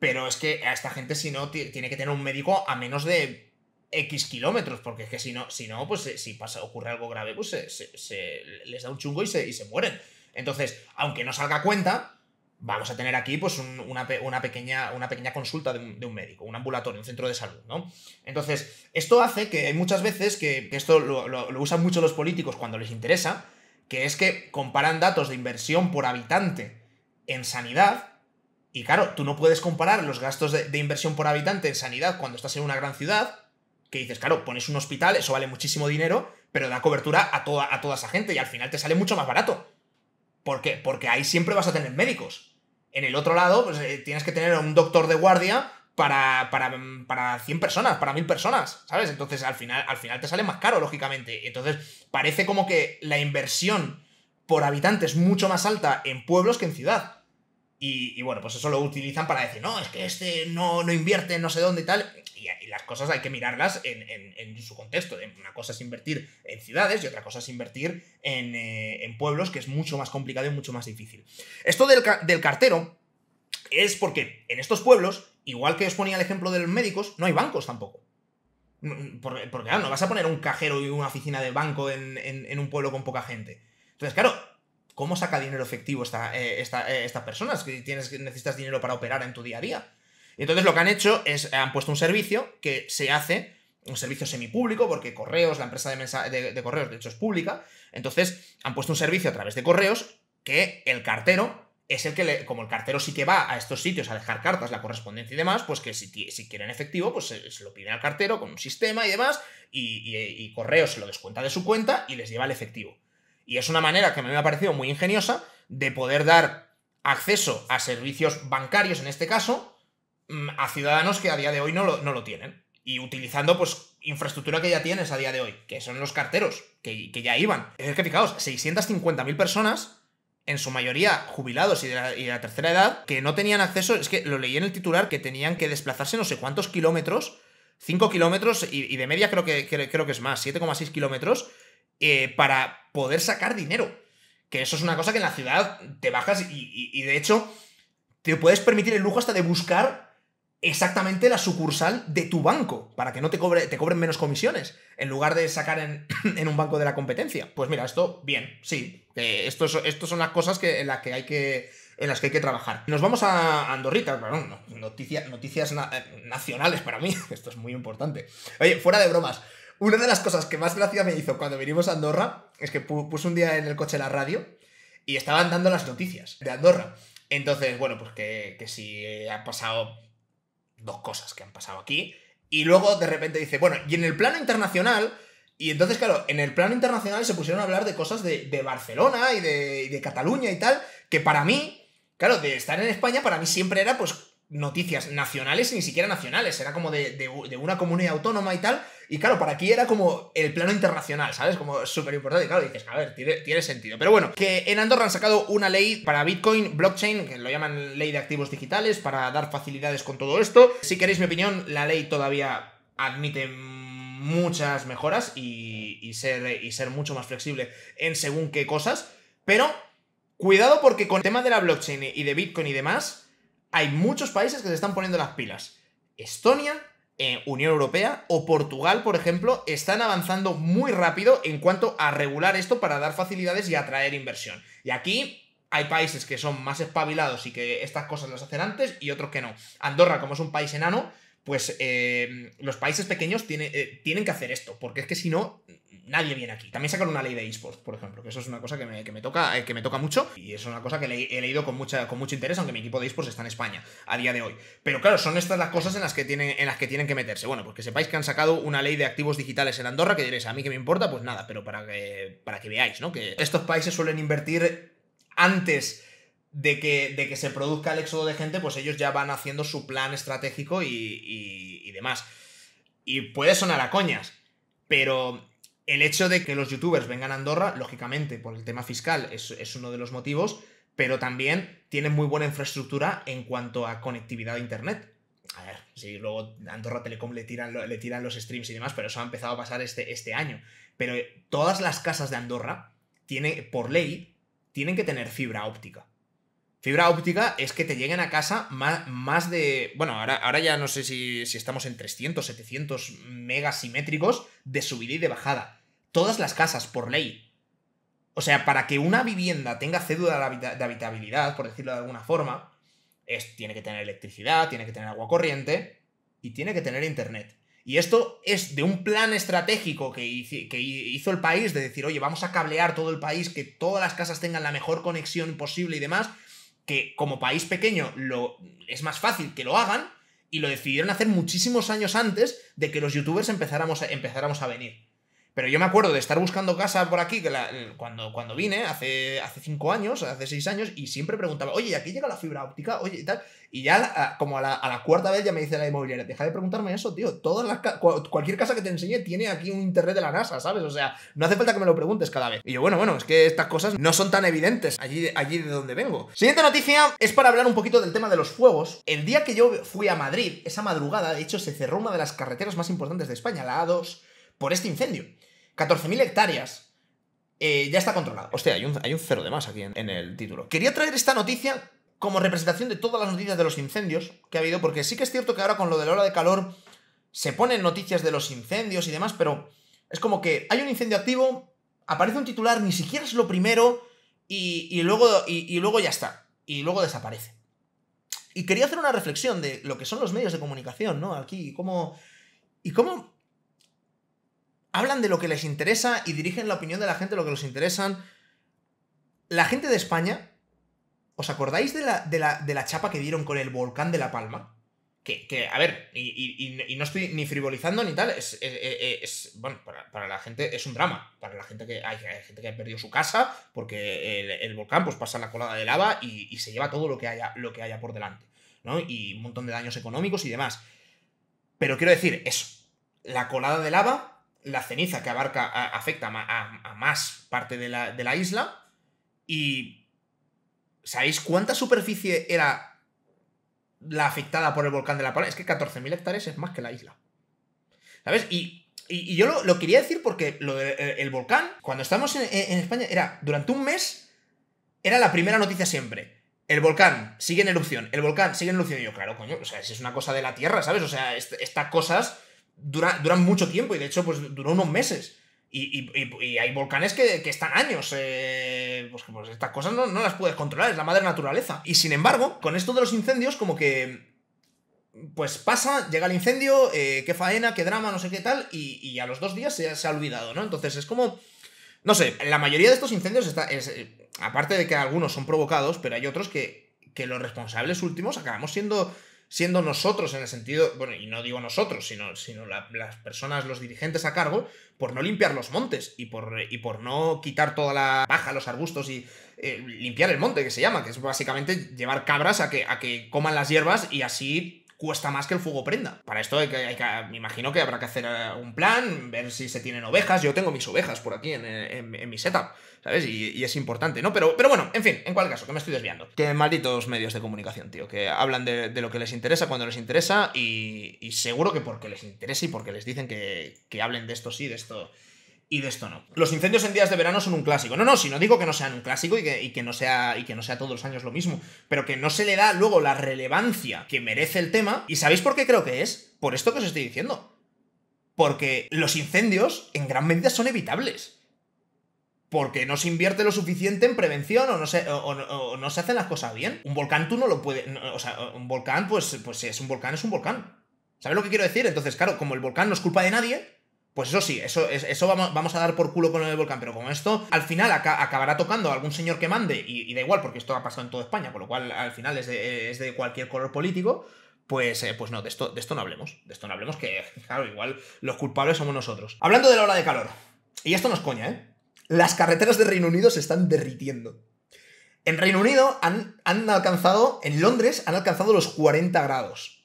pero es que a esta gente, si no, tiene que tener un médico a menos de X kilómetros, porque es que si no, si no, pues si pasa, ocurre algo grave, pues se, se, se les da un chungo y se, y se mueren. Entonces, aunque no salga a cuenta, vamos a tener aquí pues un, una, una, pequeña, una pequeña consulta de un, de un médico, un ambulatorio, un centro de salud, ¿no? Entonces, esto hace que hay muchas veces, que, que esto lo, lo, lo usan mucho los políticos cuando les interesa, que es que comparan datos de inversión por habitante en sanidad. Y claro, tú no puedes comparar los gastos de, de inversión por habitante en sanidad cuando estás en una gran ciudad, que dices, claro, pones un hospital, eso vale muchísimo dinero, pero da cobertura a toda, a toda esa gente y al final te sale mucho más barato. ¿Por qué? Porque ahí siempre vas a tener médicos. En el otro lado, pues eh, tienes que tener un doctor de guardia para, para, para cien personas, para mil personas, ¿sabes? Entonces, al final, al final te sale más caro, lógicamente. Entonces, parece como que la inversión por habitante es mucho más alta en pueblos que en ciudad. Y, y bueno, pues eso lo utilizan para decir, no, es que este no, no invierte en no sé dónde y tal. Y las cosas hay que mirarlas en, en, en su contexto. Una cosa es invertir en ciudades y otra cosa es invertir en, eh, en pueblos, que es mucho más complicado y mucho más difícil. Esto del, del cartero es porque en estos pueblos, igual que os ponía el ejemplo de los médicos, no hay bancos tampoco. Porque, porque claro, no vas a poner un cajero y una oficina de banco en, en, en un pueblo con poca gente. Entonces, claro, ¿cómo saca dinero efectivo esta, eh, esta, eh, estas personas? Que tienes, necesitas dinero para operar en tu día a día. Y entonces lo que han hecho es, han puesto un servicio que se hace, un servicio semipúblico, porque Correos, la empresa de, mensaje, de, de Correos, de hecho es pública, entonces han puesto un servicio a través de Correos que el cartero es el que, le, como el cartero sí que va a estos sitios a dejar cartas, la correspondencia y demás, pues que si, si quieren efectivo, pues se, se lo piden al cartero con un sistema y demás, y, y, y Correos se lo descuenta de su cuenta y les lleva el efectivo. Y es una manera que a mí me ha parecido muy ingeniosa de poder dar acceso a servicios bancarios, en este caso, a ciudadanos que a día de hoy no lo, no lo tienen. Y utilizando, pues, infraestructura que ya tienes a día de hoy, que son los carteros, que, que ya iban. Es que, fijaos, seiscientas cincuenta mil personas, en su mayoría jubilados y de, la, y de la tercera edad, que no tenían acceso, es que lo leí en el titular, que tenían que desplazarse no sé cuántos kilómetros, cinco kilómetros, y, y de media creo que, que, creo que es más, siete coma seis kilómetros, eh, para poder sacar dinero. Que eso es una cosa que en la ciudad te bajas y, y, y de hecho, te puedes permitir el lujo hasta de buscar exactamente la sucursal de tu banco, para que no te, cobre, te cobren menos comisiones, en lugar de sacar en, en un banco de la competencia. Pues mira, esto, bien, sí. Eh, esto, esto son las cosas que, en, las que hay que, en las que hay que trabajar. Nos vamos a Andorrita, claro, noticia, noticias na, nacionales para mí. Esto es muy importante. Oye, fuera de bromas, una de las cosas que más gracia me hizo cuando vinimos a Andorra es que puse un día en el coche la radio y estaban dando las noticias de Andorra. Entonces, bueno, pues que, que si han pasado dos cosas que han pasado aquí, y luego de repente dice, bueno, y en el plano internacional, y entonces, claro, en el plano internacional se pusieron a hablar de cosas de, de Barcelona y de, de Cataluña y tal, que para mí, claro, de estar en España, para mí siempre era, pues, noticias nacionales y ni siquiera nacionales, era como de, de, de una comunidad autónoma y tal, y claro, para aquí era como el plano internacional, ¿sabes? Como súper importante, y claro, dices, a ver, tiene, tiene sentido. Pero bueno, que en Andorra han sacado una ley para Bitcoin, blockchain, que lo llaman ley de activos digitales, para dar facilidades con todo esto. Si queréis mi opinión, la ley todavía admite muchas mejoras y, y, ser, y ser mucho más flexible en según qué cosas, pero cuidado porque con el tema de la blockchain y de Bitcoin y demás, hay muchos países que se están poniendo las pilas. Estonia, eh, Unión Europea o Portugal, por ejemplo, están avanzando muy rápido en cuanto a regular esto para dar facilidades y atraer inversión. Y aquí hay países que son más espabilados y que estas cosas las hacen antes y otros que no. Andorra, como es un país enano, pues eh, los países pequeños tiene, eh, tienen que hacer esto, porque es que si no, nadie viene aquí. También sacaron una ley de eSports, por ejemplo, que eso es una cosa que me, que me, toca, eh, que me toca mucho, y es una cosa que le, he leído con, mucha, con mucho interés, aunque mi equipo de eSports está en España a día de hoy. Pero claro, son estas las cosas en las que tienen, en las que, tienen que meterse. Bueno, pues que sepáis que han sacado una ley de activos digitales en Andorra, que diréis, a mí que me importa, pues nada, pero para que, para que veáis, ¿no? Que estos países suelen invertir antes... De que, de que se produzca el éxodo de gente, pues ellos ya van haciendo su plan estratégico y, y, y demás. Y puede sonar a coñas, pero el hecho de que los youtubers vengan a Andorra, lógicamente, por el tema fiscal, es, es uno de los motivos, pero también tienen muy buena infraestructura en cuanto a conectividad a internet. A ver, si luego a Andorra Telecom le tiran, le tiran los streams y demás, pero eso ha empezado a pasar este, este año. Pero todas las casas de Andorra, tiene, por ley, tienen que tener fibra óptica. Fibra óptica es que te lleguen a casa más, más de... Bueno, ahora, ahora ya no sé si, si estamos en trescientos, setecientos megas simétricos de subida y de bajada. Todas las casas, por ley. O sea, para que una vivienda tenga cédula de habitabilidad, por decirlo de alguna forma, es, tiene que tener electricidad, tiene que tener agua corriente y tiene que tener internet. Y esto es de un plan estratégico que hizo el país, de decir, oye, vamos a cablear todo el país, que todas las casas tengan la mejor conexión posible y demás... que como país pequeño lo, es más fácil que lo hagan, y lo decidieron hacer muchísimos años antes de que los youtubers empezáramos a, empezáramos a venir. Pero yo me acuerdo de estar buscando casa por aquí que la, cuando, cuando vine, hace, hace cinco años, hace seis años, y siempre preguntaba, oye, ¿y aquí llega la fibra óptica? Oye, y tal. Y ya la, como a la, a la cuarta vez ya me dice la inmobiliaria, deja de preguntarme eso, tío. Todas las, cualquier casa que te enseñe tiene aquí un internet de la NASA, ¿sabes? O sea, no hace falta que me lo preguntes cada vez. Y yo, bueno, bueno, es que estas cosas no son tan evidentes allí, allí de donde vengo. Siguiente noticia es para hablar un poquito del tema de los fuegos. El día que yo fui a Madrid, esa madrugada, de hecho, se cerró una de las carreteras más importantes de España, la A dos, por este incendio. catorce mil hectáreas eh, ya está controlado. Hostia, hay un, hay un cero de más aquí en, en el título. Quería traer esta noticia como representación de todas las noticias de los incendios que ha habido, porque sí que es cierto que ahora con lo de la ola de calor se ponen noticias de los incendios y demás, pero es como que hay un incendio activo, aparece un titular, ni siquiera es lo primero, y, y, luego, y, y luego ya está, y luego desaparece. Y quería hacer una reflexión de lo que son los medios de comunicación, ¿no? Aquí, y cómo... Y cómo hablan de lo que les interesa y dirigen la opinión de la gente a lo que les interesan. La gente de España, ¿os acordáis de la, de la, de la chapa que dieron con el volcán de La Palma? Que, que a ver, y, y, y no estoy ni frivolizando ni tal, es, es, es bueno, para, para la gente es un drama. Para la gente que hay, hay gente que ha perdido su casa porque el, el volcán pues pasa la colada de lava y, y se lleva todo lo que haya, lo que haya por delante, ¿no? Y un montón de daños económicos y demás. Pero quiero decir, eso, la colada de lava... La ceniza que abarca, a, afecta a, a, a más parte de la, de la isla. Y ¿sabéis cuánta superficie era la afectada por el volcán de La Palma? Es que catorce mil hectáreas es más que la isla, ¿sabes? Y, y, y yo lo, lo quería decir porque lo de, el, el volcán, cuando estábamos en, en España, era durante un mes, era la primera noticia siempre. El volcán sigue en erupción, el volcán sigue en erupción. Y yo, claro, coño, o sea, si es una cosa de la Tierra, ¿sabes? O sea, est- estas cosas... Duran dura mucho tiempo, y de hecho, pues duró unos meses. Y, y, y hay volcanes que, que están años. Eh, pues, pues estas cosas no, no las puedes controlar, es la madre naturaleza. Y sin embargo, con esto de los incendios, como que... Pues pasa, llega el incendio, eh, qué faena, qué drama, no sé qué tal, y, y a los dos días se, se ha olvidado, ¿no? Entonces es como... No sé, la mayoría de estos incendios está... Es, aparte de que algunos son provocados, pero hay otros que, que los responsables últimos acabamos siendo... siendo nosotros en el sentido, bueno, y no digo nosotros, sino, sino la, las personas, los dirigentes a cargo, por no limpiar los montes y por, y por no quitar toda la paja, los arbustos y eh, limpiar el monte, que se llama, que es básicamente llevar cabras a que, a que coman las hierbas, y así cuesta más que el fuego prenda. Para esto hay que, hay que, me imagino que habrá que hacer un plan, ver si se tienen ovejas. Yo tengo mis ovejas por aquí en, en, en mi setup, ¿sabes? Y, y es importante, ¿no? Pero, pero bueno, en fin, en cualquier caso, que me estoy desviando. Que malditos medios de comunicación, tío, que hablan de, de lo que les interesa cuando les interesa, y, y seguro que porque les interesa y porque les dicen que, que hablen de esto sí, de esto y de esto no. Los incendios en días de verano son un clásico. No, no, si no digo que no sean un clásico y que, y que no sea, y que no sea todos los años lo mismo, pero que no se le da luego la relevancia que merece el tema. ¿Y sabéis por qué creo que es? Por esto que os estoy diciendo. Porque los incendios en gran medida son evitables. Porque no se invierte lo suficiente en prevención, o no se, o, o, o no se hacen las cosas bien. Un volcán tú no lo puedes... No, o sea, un volcán, pues, pues si es un volcán, es un volcán. ¿Sabes lo que quiero decir? Entonces, claro, como el volcán no es culpa de nadie, pues eso sí, eso, eso vamos, vamos a dar por culo con el volcán. Pero con esto, al final aca acabará tocando a algún señor que mande, y, y da igual, porque esto ha pasado en toda España, con lo cual al final es de, es de cualquier color político. Pues, eh, pues no, de esto, de esto no hablemos. De esto no hablemos, que claro, igual los culpables somos nosotros. Hablando de la ola de calor, y esto no es coña, ¿eh? Las carreteras de Reino Unido se están derritiendo. En Reino Unido han, han alcanzado, en Londres, han alcanzado los cuarenta grados.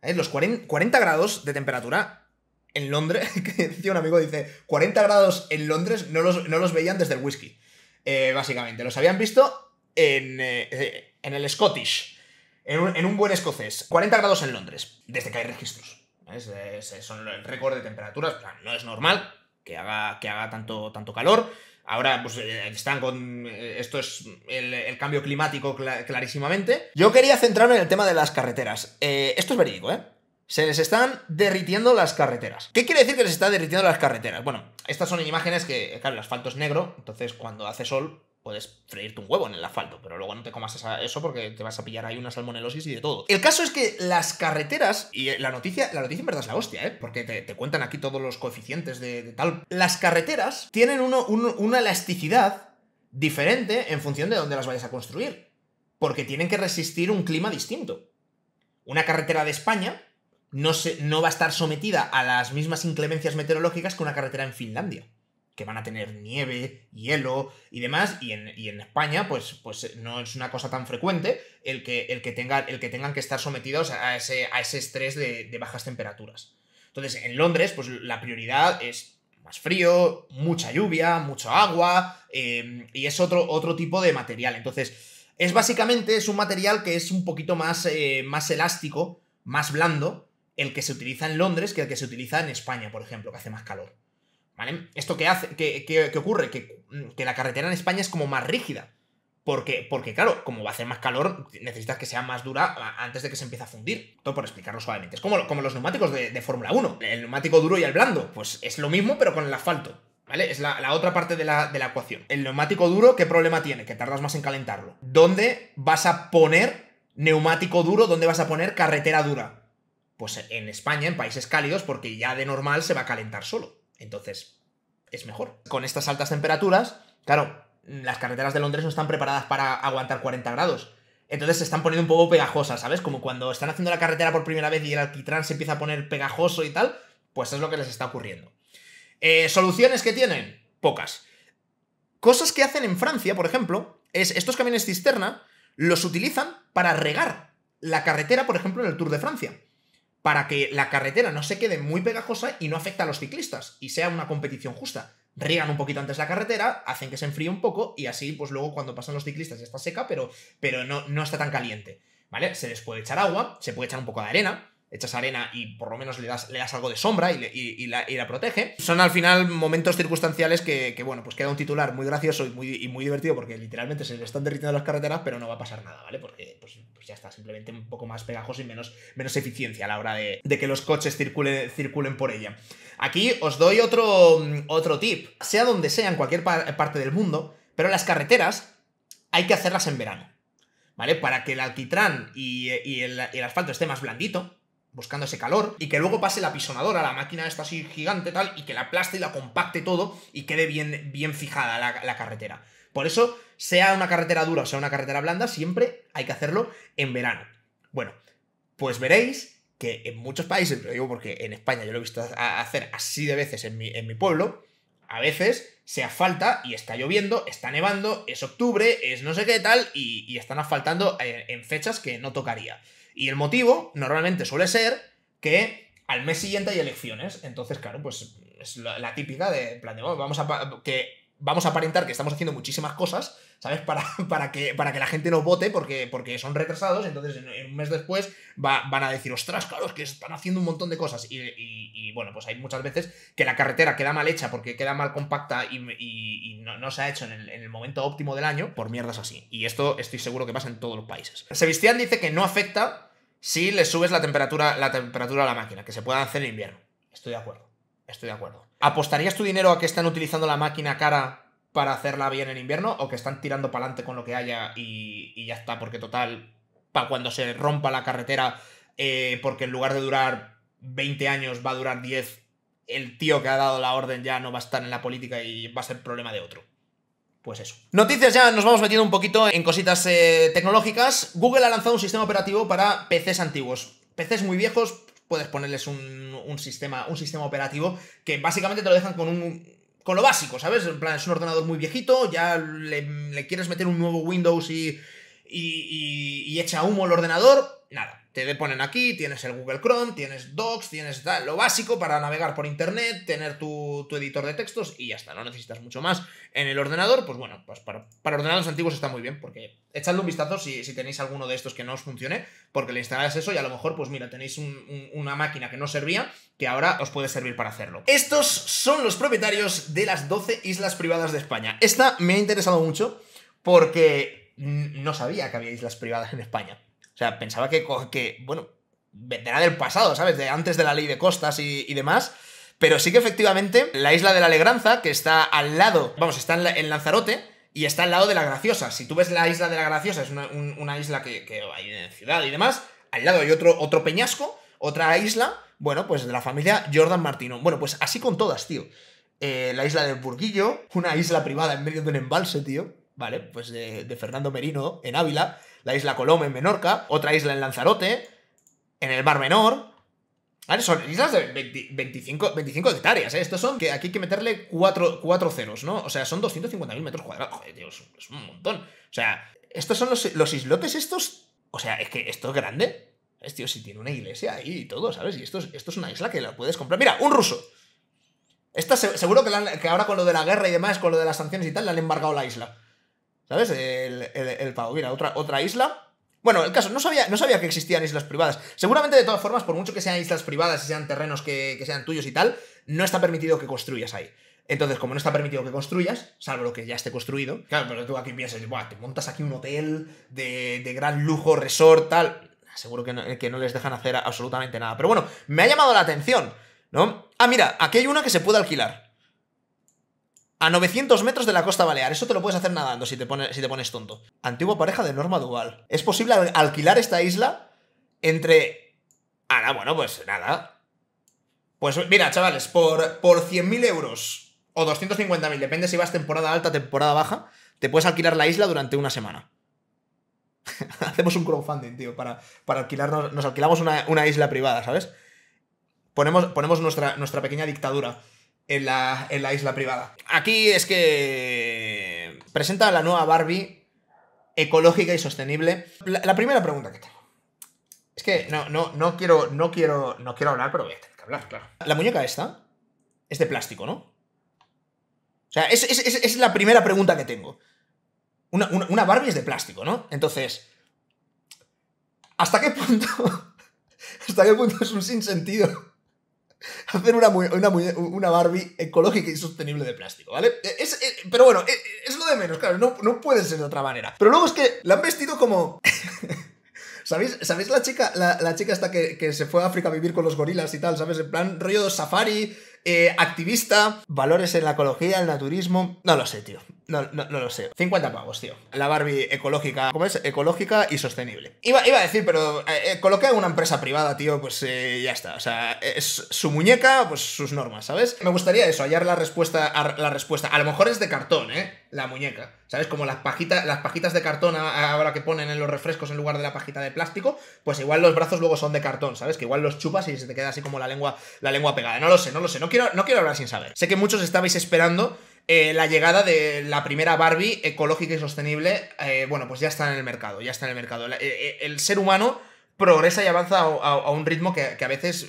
¿Eh? Los cuarenta grados de temperatura en Londres. Que decía un amigo, dice, cuarenta grados en Londres no los, no los veían desde el whisky. Eh, básicamente, los habían visto en, eh, en el Scottish. En un, en un buen escocés, cuarenta grados en Londres, desde que hay registros. Es, es, son el récord de temperaturas, o sea, no es normal que haga, que haga tanto, tanto calor. Ahora, pues, están con... Esto es el, el cambio climático clar, clarísimamente. Yo quería centrarme en el tema de las carreteras. Eh, esto es verídico, ¿eh? Se les están derritiendo las carreteras. ¿Qué quiere decir que les están derritiendo las carreteras? Bueno, estas son imágenes que, claro, el asfalto es negro, entonces cuando hace sol... puedes freírte un huevo en el asfalto, pero luego no te comas eso porque te vas a pillar ahí una salmonelosis y de todo. El caso es que las carreteras, y la noticia, la noticia en verdad es la hostia, ¿eh? Porque te, te cuentan aquí todos los coeficientes de, de tal. Las carreteras tienen uno, un, una elasticidad diferente en función de dónde las vayas a construir, porque tienen que resistir un clima distinto. Una carretera de España no, se, no va a estar sometida a las mismas inclemencias meteorológicas que una carretera en Finlandia, que van a tener nieve, hielo y demás, y en, y en España, pues, pues no es una cosa tan frecuente el que, el que, tenga, el que tengan que estar sometidos a ese, a ese estrés de, de bajas temperaturas. Entonces, en Londres, pues la prioridad es más frío, mucha lluvia, mucha agua, eh, y es otro, otro tipo de material. Entonces, es básicamente, es un material que es un poquito más, eh, más elástico, más blando, el que se utiliza en Londres que el que se utiliza en España, por ejemplo, que hace más calor. ¿Vale? Esto que hace, que, que, que ocurre, que, que la carretera en España es como más rígida, porque, porque claro, como va a hacer más calor, necesitas que sea más dura antes de que se empiece a fundir. Todo por explicarlo suavemente. Es como, como los neumáticos de, de Fórmula uno, el neumático duro y el blando, pues es lo mismo pero con el asfalto, ¿vale? Es la, la otra parte de la, de la ecuación. El neumático duro, ¿qué problema tiene? Que tardas más en calentarlo. ¿Dónde vas a poner neumático duro? ¿Dónde vas a poner carretera dura? Pues en España, en países cálidos, porque ya de normal se va a calentar solo. Entonces, es mejor. Con estas altas temperaturas, claro, las carreteras de Londres no están preparadas para aguantar cuarenta grados. Entonces se están poniendo un poco pegajosas, ¿sabes? Como cuando están haciendo la carretera por primera vez y el alquitrán se empieza a poner pegajoso y tal, pues es lo que les está ocurriendo. Eh, ¿Soluciones que tienen? Pocas. Cosas que hacen en Francia, por ejemplo, es estos camiones cisterna los utilizan para regar la carretera, por ejemplo, en el Tour de Francia, para que la carretera no se quede muy pegajosa y no afecte a los ciclistas, y sea una competición justa. Riegan un poquito antes la carretera, hacen que se enfríe un poco, y así, pues luego cuando pasan los ciclistas ya está seca, pero, pero no, no está tan caliente, ¿vale? Se les puede echar agua, se puede echar un poco de arena, echas arena y por lo menos le das, le das algo de sombra y, le, y, y, la, y la protege. Son al final momentos circunstanciales que, que, bueno, pues queda un titular muy gracioso y muy, y muy divertido, porque literalmente se le están derritiendo las carreteras, pero no va a pasar nada, ¿vale? Porque, pues... ya está, simplemente un poco más pegajoso y menos, menos eficiencia a la hora de, de que los coches circulen, circulen por ella. Aquí os doy otro, otro tip. Sea donde sea, en cualquier par parte del mundo, pero las carreteras hay que hacerlas en verano, ¿vale? Para que el alquitrán y, y, el, y el asfalto esté más blandito, buscando ese calor, y que luego pase la pisonadora, la máquina esta así gigante tal, y que la aplaste y la compacte todo y quede bien, bien fijada la, la carretera. Por eso, sea una carretera dura o sea una carretera blanda, siempre hay que hacerlo en verano. Bueno, pues veréis que en muchos países, lo digo porque en España yo lo he visto hacer así de veces en mi, en mi pueblo, a veces se asfalta y está lloviendo, está nevando, es octubre, es no sé qué tal, y, y están asfaltando en, en fechas que no tocaría. Y el motivo normalmente suele ser que al mes siguiente hay elecciones. Entonces, claro, pues es la, la típica de, en plan de, bueno, vamos a... que, vamos a aparentar que estamos haciendo muchísimas cosas, ¿sabes? Para, para, que, para que la gente nos vote, porque, porque son retrasados. Entonces, en, en un mes después va, van a decir, ostras, claro, es que están haciendo un montón de cosas. Y, y, y bueno, pues hay muchas veces que la carretera queda mal hecha porque queda mal compacta y, y, y no, no se ha hecho en el, en el momento óptimo del año por mierdas así. Y esto estoy seguro que pasa en todos los países. Sebastián dice que no afecta si le subes la temperatura, la temperatura a la máquina, que se pueda hacer en invierno. Estoy de acuerdo. Estoy de acuerdo. ¿Apostarías tu dinero a que están utilizando la máquina cara para hacerla bien en invierno, o que están tirando para adelante con lo que haya y, y ya está? Porque total, para cuando se rompa la carretera, eh, porque en lugar de durar veinte años va a durar diez, el tío que ha dado la orden ya no va a estar en la política y va a ser problema de otro. Pues eso. Noticias, ya nos vamos metiendo un poquito en cositas eh, tecnológicas. Google ha lanzado un sistema operativo para P Cs antiguos. P Cs muy viejos, puedes ponerles un, un, sistema, un sistema operativo que básicamente te lo dejan con un... con lo básico, ¿sabes? En plan, es un ordenador muy viejito, ya le, le quieres meter un nuevo Windows y, y, y, y echa humo el ordenador, nada. Te ponen aquí, tienes el Google Chrome, tienes Docs, tienes tal, lo básico para navegar por internet, tener tu, tu editor de textos y ya está, no necesitas mucho más. En el ordenador, pues bueno, pues para, para ordenadores antiguos está muy bien, porque echadle un vistazo si, si tenéis alguno de estos que no os funcione, porque le instaláis eso y a lo mejor, pues mira, tenéis un, un, una máquina que no servía, que ahora os puede servir para hacerlo. Estos son los propietarios de las doce islas privadas de España. Esta me ha interesado mucho porque no sabía que había islas privadas en España. O sea, pensaba que, que bueno, vendrá del pasado, ¿sabes? De antes de la ley de costas y, y demás. Pero sí que efectivamente la isla de la Alegranza, que está al lado, vamos, está en, la, en Lanzarote y está al lado de La Graciosa. Si tú ves la isla de La Graciosa, es una, un, una isla que, que hay en ciudad y demás, al lado hay otro, otro peñasco, otra isla, bueno, pues de la familia Jordan Martino. Bueno, pues así con todas, tío. Eh, la isla del Burguillo, una isla privada en medio de un embalse, tío. Vale, pues de, de Fernando Merino en Ávila, la isla Colom en Menorca, otra isla en Lanzarote, en el Mar Menor. Vale, son islas de veinticinco hectáreas, ¿eh? Estos son que aquí hay que meterle cuatro ceros, ¿no? O sea, son doscientos cincuenta mil metros cuadrados. Joder, tío, es un montón. O sea, estos son los, los islotes estos. O sea, es que esto es grande. ¿Sabes, tío? Si tiene una iglesia ahí y todo, ¿sabes? Y esto es, esto es una isla que la puedes comprar. Mira, un ruso. Esta se, seguro que, la, que ahora con lo de la guerra y demás, con lo de las sanciones y tal, le han embargado la isla. ¿Sabes? El, el, el pavo. Mira, otra, otra isla. Bueno, el caso, no sabía, no sabía que existían islas privadas. Seguramente, de todas formas, por mucho que sean islas privadas y sean terrenos que, que sean tuyos y tal, no está permitido que construyas ahí. Entonces, como no está permitido que construyas, salvo lo que ya esté construido, claro, pero tú aquí piensas, buah, te montas aquí un hotel de, de gran lujo, resort, tal... Seguro que no, que no les dejan hacer absolutamente nada. Pero bueno, me ha llamado la atención, ¿no? Ah, mira, aquí hay una que se puede alquilar. A novecientos metros de la costa balear. Eso te lo puedes hacer nadando si te, pone, si te pones tonto. Antigua pareja de Norma Duval. ¿Es posible alquilar esta isla entre...? Ah, bueno, pues nada. Pues mira, chavales, por, por cien mil euros o doscientos cincuenta mil, depende si vas temporada alta, temporada baja, te puedes alquilar la isla durante una semana. Hacemos un crowdfunding, tío, para, para alquilarnos... Nos alquilamos una, una isla privada, ¿sabes? Ponemos, ponemos nuestra, nuestra pequeña dictadura en la, en la isla privada. Aquí es que... Presenta la nueva Barbie ecológica y sostenible. La, la primera pregunta que tengo. Es que no, no, no, quiero, no, quiero, no quiero hablar, pero voy a tener que hablar, claro. La muñeca esta es de plástico, ¿no? O sea, es, es, es, es la primera pregunta que tengo. Una, una, una Barbie es de plástico, ¿no? Entonces, ¿hasta qué punto? ¿Hasta qué punto es un sinsentido hacer una, una, una Barbie ecológica y sostenible de plástico, ¿vale? Es, es, pero bueno, es, es lo de menos, claro, no, no puede ser de otra manera. Pero luego es que la han vestido como... ¿Sabéis, ¿Sabéis la chica la, la chica esta que, que se fue a África a vivir con los gorilas y tal, ¿sabes? En plan, rollo safari, eh, activista, valores en la ecología, el naturismo... No lo sé, tío. No, no, no lo sé. cincuenta pavos, tío. La Barbie ecológica... ¿Cómo es? Ecológica y sostenible. Iba, iba a decir, pero eh, coloqué a una empresa privada, tío, pues eh, ya está. O sea, es su muñeca, pues sus normas, ¿sabes? Me gustaría eso, hallar la respuesta, la respuesta. A lo mejor es de cartón, ¿eh? La muñeca. ¿Sabes? Como las pajitas, las pajitas de cartón ahora que ponen en los refrescos en lugar de la pajita de plástico, pues igual los brazos luego son de cartón, ¿sabes? Que igual los chupas y se te queda así como la lengua, la lengua pegada. No lo sé, no lo sé. No quiero, no quiero hablar sin saber. Sé que muchos estabais esperando eh, la llegada de la primera Barbie ecológica y sostenible. Eh, bueno, pues ya está en el mercado, ya está en el mercado. La, eh, el ser humano progresa y avanza a, a, a un ritmo que, que a veces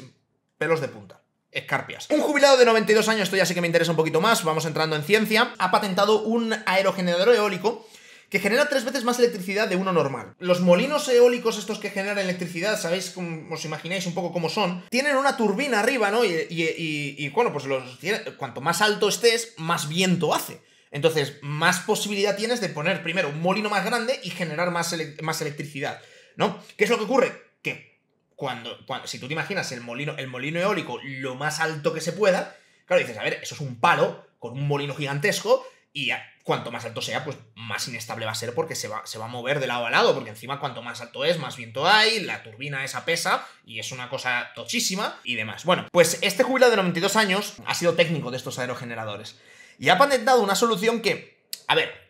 pelos de punta. Escarpias. Un jubilado de noventa y dos años, esto ya sí que me interesa un poquito más, vamos entrando en ciencia, ha patentado un aerogenerador eólico que genera tres veces más electricidad de uno normal. Los molinos eólicos estos que generan electricidad, ¿sabéis? Como, os imagináis un poco cómo son. Tienen una turbina arriba, ¿no? Y, y, y, y bueno, pues los, cuanto más alto estés, más viento hace. Entonces, más posibilidad tienes de poner primero un molino más grande y generar más, ele más electricidad, ¿no? ¿Qué es lo que ocurre? Que... Cuando, cuando, si tú te imaginas el molino, el molino eólico lo más alto que se pueda, claro, dices, a ver, eso es un palo con un molino gigantesco Y a, cuanto más alto sea, pues más inestable va a ser porque se va, se va a mover de lado a lado, porque encima cuanto más alto es, más viento hay, la turbina esa pesa y es una cosa tochísima y demás. Bueno, pues este jubilado de noventa y dos años ha sido técnico de estos aerogeneradores y ha patentado una solución que, a ver...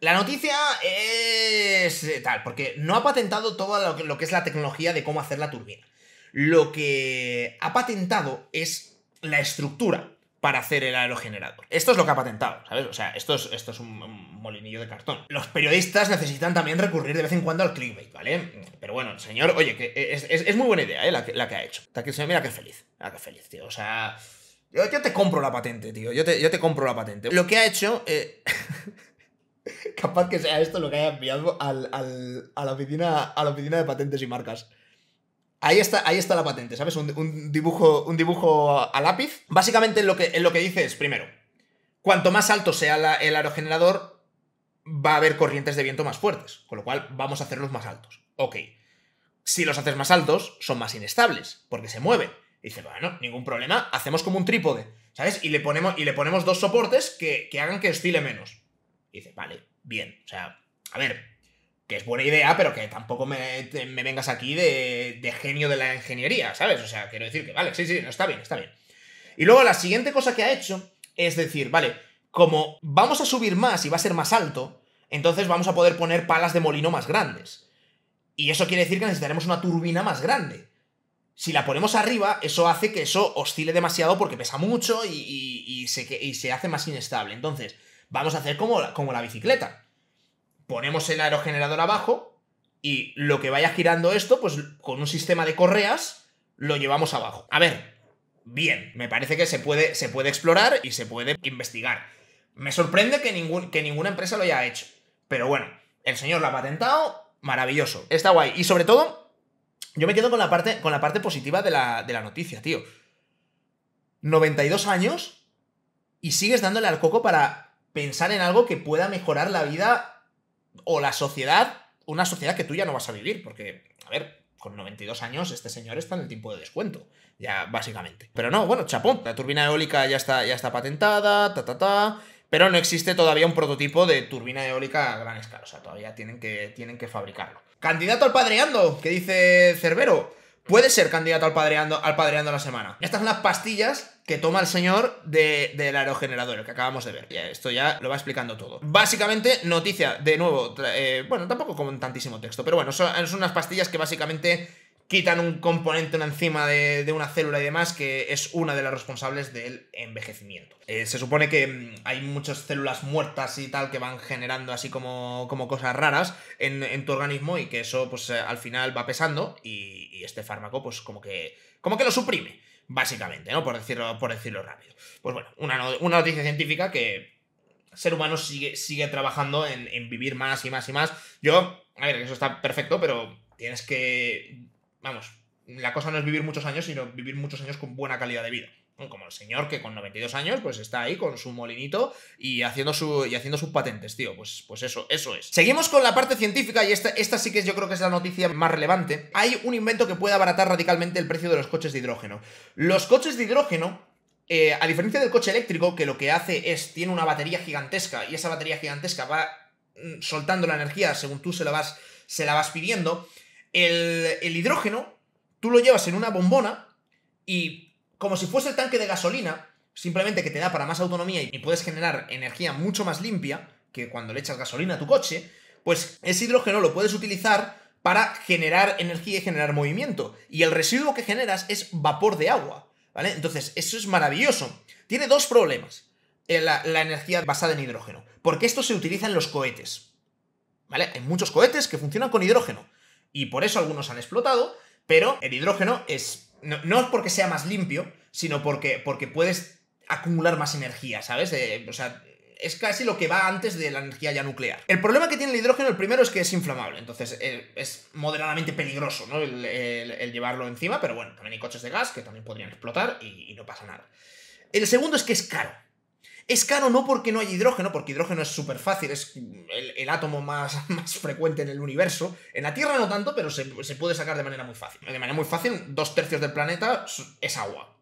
La noticia es tal, porque no ha patentado todo lo que, lo que es la tecnología de cómo hacer la turbina. Lo que ha patentado es la estructura para hacer el aerogenerador. Esto es lo que ha patentado, ¿sabes? O sea, esto es, esto es un, un molinillo de cartón. Los periodistas necesitan también recurrir de vez en cuando al clickbait, ¿vale? Pero bueno, señor, oye, que es, es, es muy buena idea, ¿eh? La que, la que ha hecho. Mira qué feliz, mira qué feliz, tío. O sea, yo, yo te compro la patente, tío. Yo te, yo te compro la patente. Lo que ha hecho... Eh... Capaz que sea esto lo que haya enviado al, al, a, la oficina, a la oficina de patentes y marcas. Ahí está, ahí está la patente, ¿sabes? Un, un, dibujo, un dibujo a lápiz. Básicamente lo que, lo que dice es, primero, cuanto más alto sea la, el aerogenerador, va a haber corrientes de viento más fuertes, con lo cual vamos a hacerlos más altos. Ok. Si los haces más altos, son más inestables, porque se mueven. Y dice, bueno, ningún problema, hacemos como un trípode, ¿sabes? Y le ponemos, y le ponemos dos soportes que, que hagan que oscile menos. Y dices, vale, bien, o sea, a ver, que es buena idea, pero que tampoco me, me vengas aquí de, de genio de la ingeniería, ¿sabes? O sea, quiero decir que, vale, sí, sí, no, está bien, está bien. Y luego la siguiente cosa que ha hecho es decir, vale, como vamos a subir más y va a ser más alto, entonces vamos a poder poner palas de molino más grandes. Y eso quiere decir que necesitaremos una turbina más grande. Si la ponemos arriba, eso hace que eso oscile demasiado porque pesa mucho y, y, y, se, y se hace más inestable. Entonces... Vamos a hacer como la, como la bicicleta. Ponemos el aerogenerador abajo y lo que vaya girando esto, pues con un sistema de correas, lo llevamos abajo. A ver, bien, me parece que se puede, se puede explorar y se puede investigar. Me sorprende que, ningún, que ninguna empresa lo haya hecho. Pero bueno, el señor lo ha patentado, maravilloso. Está guay. Y sobre todo, yo me quedo con la parte, con la parte positiva de la, de la noticia, tío. noventa y dos años y sigues dándole al coco para... Pensar en algo que pueda mejorar la vida o la sociedad, una sociedad que tú ya no vas a vivir, porque, a ver, con noventa y dos años este señor está en el tiempo de descuento, ya básicamente. Pero no, bueno, chapón, la turbina eólica ya está, ya está patentada, ta, ta, ta, pero no existe todavía un prototipo de turbina eólica a gran escala, o sea, todavía tienen que, tienen que fabricarlo. Candidato al padreando, que dice Cervero. Puede ser candidato al padreando, al padreando la semana. Estas son las pastillas que toma el señor de, del aerogenerador, el que acabamos de ver. Esto ya lo va explicando todo. Básicamente, noticia, de nuevo, eh, bueno, tampoco con tantísimo texto, pero bueno, son, son unas pastillas que básicamente quitan un componente, una enzima de, de una célula y demás, que es una de las responsables del envejecimiento. Eh, se supone que mmm, hay muchas células muertas y tal que van generando así como, como cosas raras en, en tu organismo y que eso pues al final va pesando y, y este fármaco pues como que, como que lo suprime, básicamente, ¿no? Por decirlo, por decirlo rápido. Pues bueno, una, no, una noticia científica que el ser humano sigue, sigue trabajando en, en vivir más y más y más. Yo, a ver, eso está perfecto, pero tienes que... Vamos, la cosa no es vivir muchos años, sino vivir muchos años con buena calidad de vida. Como el señor que con noventa y dos años pues está ahí con su molinito y haciendo, su, y haciendo sus patentes, tío. Pues, pues eso, eso es. Seguimos con la parte científica y esta, esta sí que yo creo que es la noticia más relevante. Hay un invento que puede abaratar radicalmente el precio de los coches de hidrógeno. Los coches de hidrógeno, eh, a diferencia del coche eléctrico, que lo que hace es, tiene una batería gigantesca y esa batería gigantesca va mm, soltando la energía según tú se la vas, se la vas pidiendo... El, el hidrógeno, tú lo llevas en una bombona y como si fuese el tanque de gasolina, simplemente que te da para más autonomía y puedes generar energía mucho más limpia que cuando le echas gasolina a tu coche, pues ese hidrógeno lo puedes utilizar para generar energía y generar movimiento. Y el residuo que generas es vapor de agua, ¿vale? Entonces, eso es maravilloso. Tiene dos problemas, la, la energía basada en hidrógeno, porque esto se utiliza en los cohetes, ¿vale? En muchos cohetes que funcionan con hidrógeno. Y por eso algunos han explotado, pero el hidrógeno es no, no es porque sea más limpio, sino porque, porque puedes acumular más energía, ¿sabes? Eh, o sea, es casi lo que va antes de la energía ya nuclear. El problema que tiene el hidrógeno, el primero, es que es inflamable, entonces eh, es moderadamente peligroso, ¿no? El, el, el llevarlo encima, pero bueno, también hay coches de gas que también podrían explotar y, y no pasa nada. El segundo es que es caro. Es caro no porque no hay hidrógeno, porque hidrógeno es súper fácil, es el, el átomo más, más frecuente en el universo. En la Tierra no tanto, pero se, se puede sacar de manera muy fácil. De manera muy fácil, dos tercios del planeta es agua.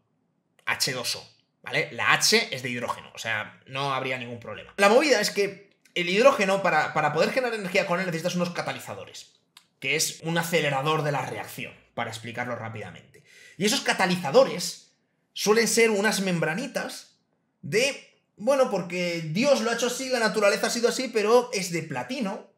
hache dos o, ¿vale? La H es de hidrógeno, o sea, no habría ningún problema. La movida es que el hidrógeno, para, para poder generar energía con él, necesitas unos catalizadores, que es un acelerador de la reacción, para explicarlo rápidamente. Y esos catalizadores suelen ser unas membranitas de... Bueno, porque Dios lo ha hecho así, la naturaleza ha sido así, pero es de platino,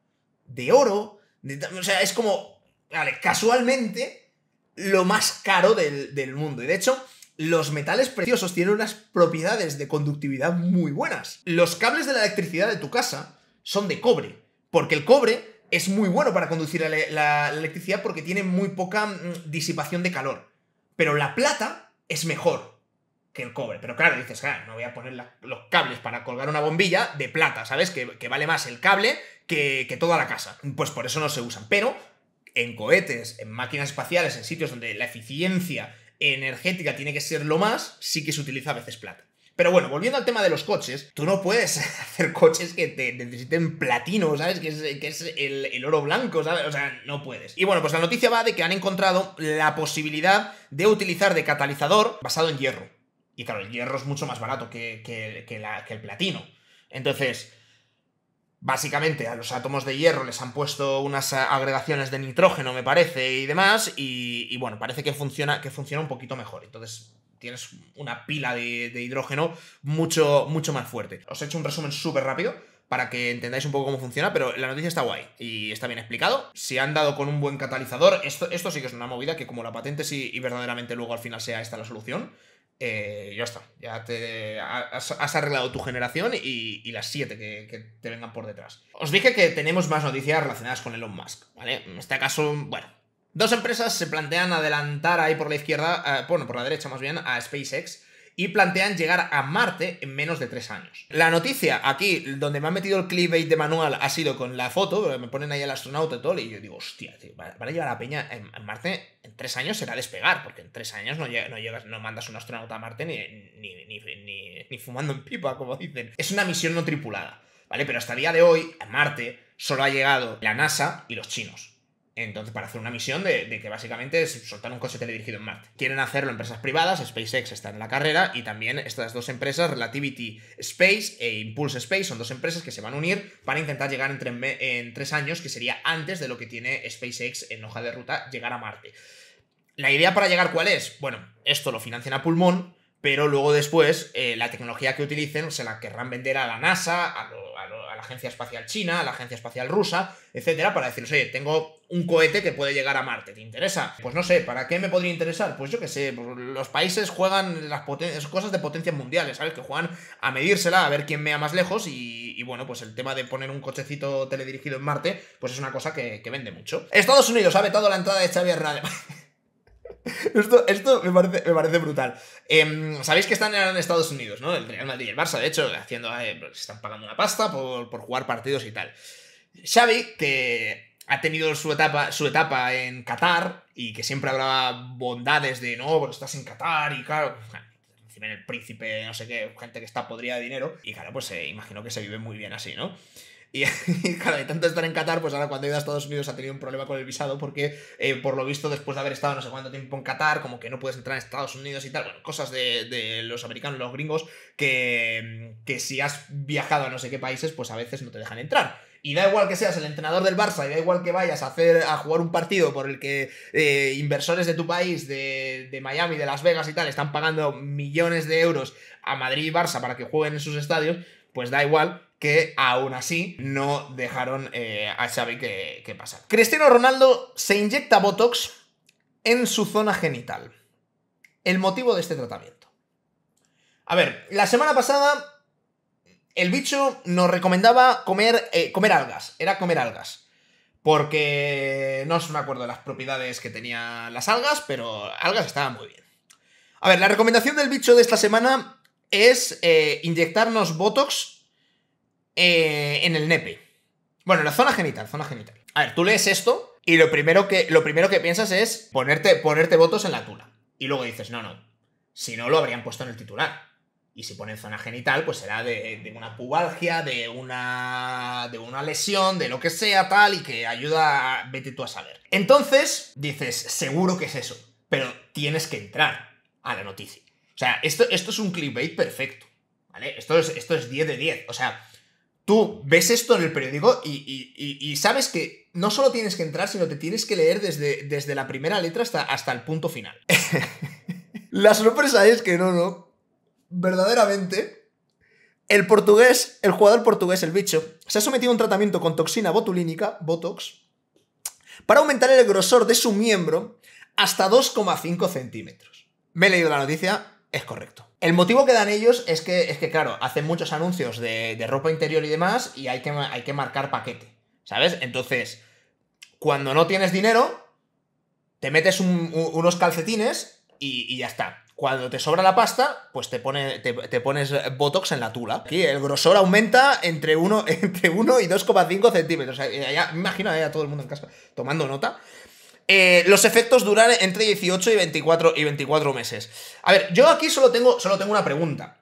de oro, de, o sea, es como, vale, casualmente, lo más caro del, del mundo. Y de hecho, los metales preciosos tienen unas propiedades de conductividad muy buenas. Los cables de la electricidad de tu casa son de cobre, porque el cobre es muy bueno para conducir la, la, la electricidad porque tiene muy poca mmm, disipación de calor. Pero la plata es mejor que el cobre. Pero claro, dices, claro, no voy a poner la, los cables para colgar una bombilla de plata, ¿sabes? Que, que vale más el cable que, que toda la casa. Pues por eso no se usan. Pero en cohetes, en máquinas espaciales, en sitios donde la eficiencia energética tiene que ser lo más, sí que se utiliza a veces plata. Pero bueno, volviendo al tema de los coches, tú no puedes hacer coches que te necesiten platino, ¿sabes? Que es, que es el, el oro blanco, ¿sabes? O sea, no puedes. Y bueno, pues la noticia va de que han encontrado la posibilidad de utilizar de catalizador basado en hierro. Y claro, el hierro es mucho más barato que, que, que, la, que el platino. Entonces, básicamente a los átomos de hierro les han puesto unas agregaciones de nitrógeno, me parece, y demás, y, y bueno, parece que funciona, que funciona un poquito mejor. Entonces tienes una pila de, de hidrógeno mucho, mucho más fuerte. Os he hecho un resumen súper rápido para que entendáis un poco cómo funciona, pero la noticia está guay y está bien explicado. Si han dado con un buen catalizador, esto, esto sí que es una movida que como la patente sí y verdaderamente luego al final sea esta la solución, Eh, ya está, ya te has, has arreglado tu generación y, y las siete que, que te vengan por detrás. Os dije que tenemos más noticias relacionadas con Elon Musk, ¿vale? En este caso, bueno, dos empresas se plantean adelantar ahí por la izquierda, eh, bueno, por la derecha más bien, a SpaceX y plantean llegar a Marte en menos de tres años. La noticia aquí, donde me han metido el clickbait de manual, ha sido con la foto, me ponen ahí el astronauta y todo, y yo digo, hostia, tío, ¿van a llevar a Peña a Marte? En tres años será despegar, porque en tres años no, no, llevas, no mandas un astronauta a Marte ni, ni, ni, ni, ni fumando en pipa, como dicen. Es una misión no tripulada, ¿vale? Pero hasta el día de hoy, a Marte solo ha llegado la NASA y los chinos. Entonces, para hacer una misión de, de que básicamente es soltar un coche teledirigido en Marte. Quieren hacerlo empresas privadas, SpaceX está en la carrera, y también estas dos empresas, Relativity Space e Impulse Space, son dos empresas que se van a unir para intentar llegar en, tre en tres años, que sería antes de lo que tiene SpaceX en hoja de ruta, llegar a Marte. ¿La idea para llegar cuál es? Bueno, esto lo financian a pulmón, pero luego después eh, la tecnología que utilicen se la querrán vender a la NASA, a, lo, a, lo, a la Agencia Espacial China, a la Agencia Espacial Rusa, etcétera, para decirles, oye, tengo un cohete que puede llegar a Marte, ¿te interesa? Pues no sé, ¿para qué me podría interesar? Pues yo qué sé, los países juegan las cosas de potencias mundiales, ¿sabes? Que juegan a medírsela, a ver quién mea más lejos y, y bueno, pues el tema de poner un cochecito teledirigido en Marte, pues es una cosa que, que vende mucho. Estados Unidos ha vetado la entrada de Xavi Hernández. Esto, esto me, parece, me parece brutal. Eh, Sabéis que están en Estados Unidos, ¿no? El Real Madrid y el Barça, de hecho, haciendo, eh, se están pagando una pasta por, por jugar partidos y tal. Xavi, que ha tenido su etapa, su etapa en Qatar y que siempre hablaba bondades de, no, porque estás en Qatar y claro, reciben el príncipe, no sé qué, gente que está podrida de dinero. Y claro, pues eh, imagino que se vive muy bien así, ¿no? Y claro, de tanto estar en Qatar, pues ahora cuando ha ido a Estados Unidos ha tenido un problema con el visado porque, eh, por lo visto, después de haber estado no sé cuánto tiempo en Qatar, como que no puedes entrar en Estados Unidos y tal, bueno, cosas de, de los americanos, los gringos, que, que si has viajado a no sé qué países, pues a veces no te dejan entrar. Y da igual que seas el entrenador del Barça, y da igual que vayas a, hacer, a jugar un partido por el que eh, inversores de tu país, de, de Miami, de Las Vegas y tal, están pagando millones de euros a Madrid y Barça para que jueguen en sus estadios, pues da igual, que aún así no dejaron eh, a Xavi que, que pasar. Cristiano Ronaldo se inyecta Botox en su zona genital. El motivo de este tratamiento. A ver, la semana pasada el bicho nos recomendaba comer, eh, comer algas. Era comer algas. Porque no me acuerdo de las propiedades que tenían las algas, pero algas estaban muy bien. A ver, la recomendación del bicho de esta semana es eh, inyectarnos Botox Eh, en el nepe. Bueno, la zona genital, zona genital. A ver, tú lees esto y lo primero que, lo primero que piensas es ponerte, ponerte botox en la tula. Y luego dices, no, no. Si no, lo habrían puesto en el titular. Y si ponen zona genital, pues será de, de una pubalgia, de una, de una lesión, de lo que sea, tal, y que ayuda a... Vete tú a saber. Entonces, dices, seguro que es eso. Pero tienes que entrar a la noticia. O sea, esto, esto es un clickbait perfecto, ¿vale? Esto es, esto es diez de diez. O sea, tú ves esto en el periódico y, y, y, y sabes que no solo tienes que entrar, sino que tienes que leer desde, desde la primera letra hasta, hasta el punto final. La sorpresa es que no, no. Verdaderamente, el portugués, el jugador portugués, el bicho, se ha sometido a un tratamiento con toxina botulínica, Botox, para aumentar el grosor de su miembro hasta dos coma cinco centímetros. Me he leído la noticia, es correcto. El motivo que dan ellos es que, es que claro, hacen muchos anuncios de, de ropa interior y demás y hay que, hay que marcar paquete, ¿sabes? Entonces, cuando no tienes dinero, te metes un, un, unos calcetines y, y ya está. Cuando te sobra la pasta, pues te, pone, te, te pones Botox en la tula. Aquí el grosor aumenta entre uno, entre uno y dos coma cinco centímetros. O sea, ya, me imagino a todo el mundo en casa tomando nota. Eh, los efectos duran entre dieciocho y veinticuatro meses. A ver, yo aquí solo tengo, solo tengo una pregunta.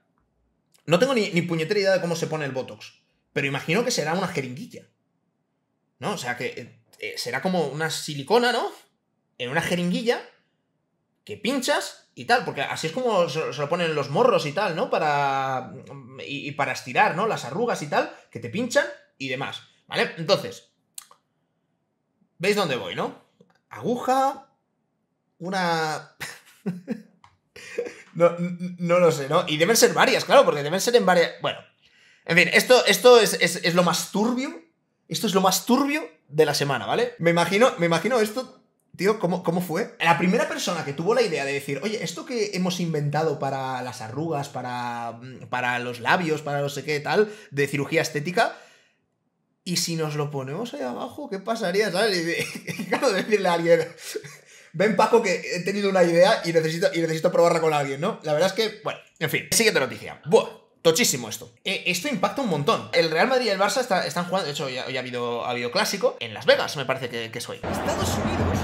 No tengo ni, ni puñetera idea de cómo se pone el Botox. Pero imagino que será una jeringuilla, ¿no? O sea, que eh, será como una silicona, ¿no? En una jeringuilla que pinchas y tal, porque así es como se lo ponen los morros y tal, ¿no? Para... Y, y para estirar, ¿no? Las arrugas y tal, que te pinchan y demás, ¿vale? Entonces, ¿veis dónde voy, no? Aguja... Una... no, no lo sé, ¿no? Y deben ser varias, claro, porque deben ser en varias... Bueno, en fin, esto, esto es, es, es lo más turbio. Esto es lo más turbio de la semana, ¿vale? Me imagino, me imagino esto... Tío, ¿cómo, ¿cómo fue? La primera persona que tuvo la idea de decir, oye, esto que hemos inventado para las arrugas, para, para los labios, para no sé qué tal, de cirugía estética, y si nos lo ponemos ahí abajo, ¿qué pasaría? ¿Sabes? Y de, y claro, decirle a alguien, ven Paco que he tenido una idea y necesito, y necesito probarla con alguien, ¿no? La verdad es que, bueno, en fin. Siguiente noticia. Buah. Tochísimo esto. Eh, esto impacta un montón. El Real Madrid y el Barça está, están jugando, de hecho hoy ha, hoy ha, habido, ha habido clásico, en Las Vegas me parece que, que soy. Estados Unidos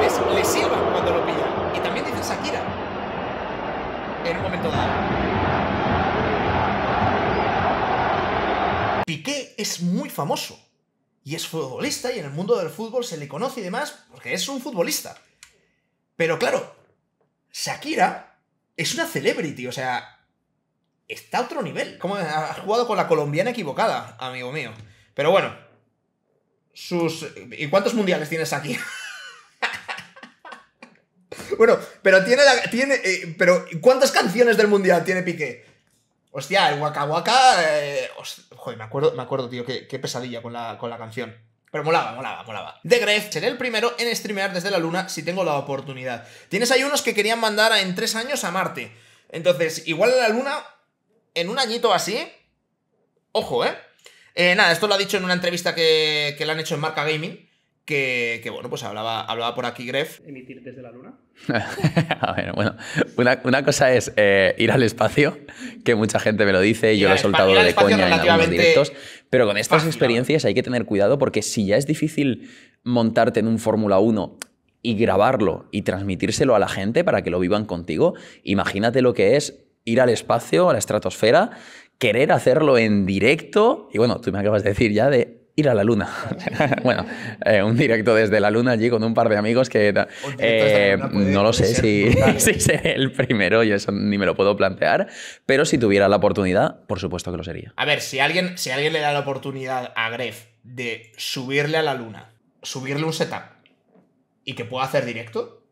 les, les silban cuando lo pillan. Y también dicen Shakira en un momento dado. Piqué es muy famoso y es futbolista y en el mundo del fútbol se le conoce y demás porque es un futbolista. Pero claro, Shakira es una celebrity, o sea, está a otro nivel. Como has jugado con la colombiana equivocada, amigo mío. Pero bueno, sus... ¿Y cuántos mundiales tiene Shakira? Bueno, pero tiene la... Tiene, eh, pero ¿cuántas canciones del mundial tiene Piqué? Hostia, el Waka Waka... Eh, host... Joder, me acuerdo, me acuerdo, tío, qué, qué pesadilla con la, con la canción. Pero molaba, molaba, molaba. De Grefg, seré el primero en streamear desde la luna si tengo la oportunidad. Tienes ahí unos que querían mandar en tres años a Marte. Entonces, igual a la luna, en un añito así... Ojo, ¿eh? eh nada, esto lo ha dicho en una entrevista que, que le han hecho en Marca Gaming. Que, que bueno, pues hablaba, hablaba por aquí Grefg. ¿Emitir desde la luna? A ver, bueno. Una, una cosa es eh, ir al espacio, que mucha gente me lo dice, y yo lo he soltado de coña en algunos directos. Pero con estas fácil, experiencias hay que tener cuidado porque si ya es difícil montarte en un Fórmula uno y grabarlo y transmitírselo a la gente para que lo vivan contigo, imagínate lo que es ir al espacio, a la estratosfera, querer hacerlo en directo. Y bueno, tú me acabas de decir ya de... ir a la luna. Bueno, eh, un directo desde la luna allí con un par de amigos que... Eh, no lo sé si, si seré el primero, yo eso ni me lo puedo plantear, pero si tuviera la oportunidad, por supuesto que lo sería. A ver, si alguien, si alguien le da la oportunidad a Grefg de subirle a la luna, subirle un setup y que pueda hacer directo,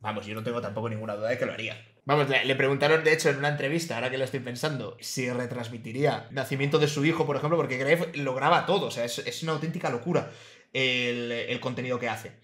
vamos, yo no tengo tampoco ninguna duda de que lo haría. Vamos, le preguntaron, de hecho, en una entrevista, ahora que lo estoy pensando, si retransmitiría el nacimiento de su hijo, por ejemplo, porque Grefg lo graba todo, o sea, es, es una auténtica locura el, el contenido que hace.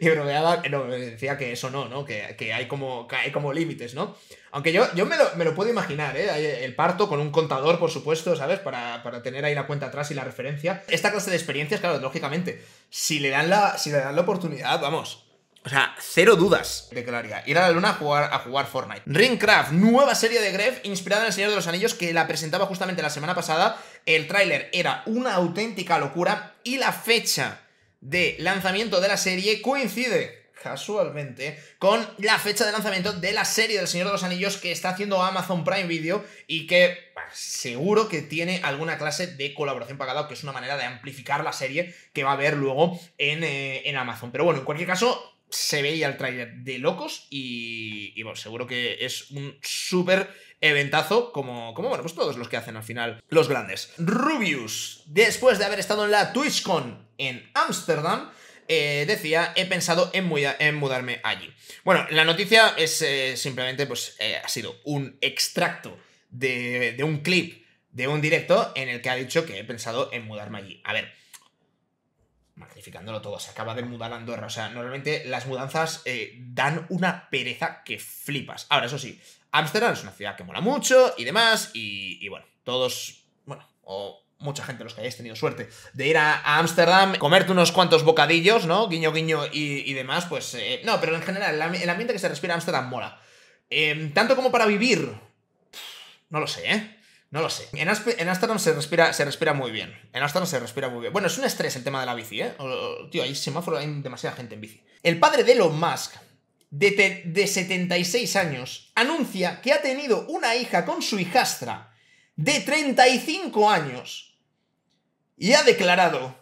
Y bueno, me, daba, no, me decía que eso no, ¿no? Que, que hay como, que hay como límites, ¿no? Aunque yo, yo me, lo, me lo puedo imaginar, ¿eh? El parto con un contador, por supuesto, ¿sabes? Para, para tener ahí la cuenta atrás y la referencia. Esta clase de experiencias, claro, lógicamente, si le dan la, si le dan la oportunidad, vamos... O sea, cero dudas de que lo haría. Ir a la luna a jugar, a jugar Fortnite. Ringcraft, nueva serie de Grefg inspirada en El Señor de los Anillos, que la presentaba justamente la semana pasada. El tráiler era una auténtica locura y la fecha de lanzamiento de la serie coincide casualmente con la fecha de lanzamiento de la serie del Señor de los Anillos que está haciendo Amazon Prime Video y que bueno, seguro que tiene alguna clase de colaboración pagada, que es una manera de amplificar la serie que va a ver luego en, eh, en Amazon. Pero bueno, en cualquier caso, se veía el tráiler de locos y, y bueno, seguro que es un súper eventazo como, como, bueno, pues todos los que hacen al final los grandes. Rubius, después de haber estado en la TwitchCon en Ámsterdam, eh, decía, he pensado en, muda, en mudarme allí. Bueno, la noticia es eh, simplemente, pues, eh, ha sido un extracto de, de un clip, de un directo en el que ha dicho que he pensado en mudarme allí. A ver, magnificándolo todo, se acaba de mudar a Andorra. O sea, normalmente las mudanzas eh, dan una pereza que flipas. Ahora, eso sí, Ámsterdam es una ciudad que mola mucho y demás, y, y bueno, todos, bueno, o mucha gente, los que hayáis tenido suerte de ir a Ámsterdam, comerte unos cuantos bocadillos, ¿no? Guiño, guiño y, y demás, pues eh, no, pero en general, el ambiente que se respira Ámsterdam mola. Eh, tanto como para vivir, no lo sé, ¿eh? No lo sé. En, en Ámsterdam se respira, se respira muy bien. En Ámsterdam se respira muy bien. Bueno, es un estrés el tema de la bici, ¿eh? O, o, tío, hay semáforo, hay demasiada gente en bici. El padre de Elon Musk, de, de setenta y seis años, anuncia que ha tenido una hija con su hijastra de treinta y cinco años y ha declarado,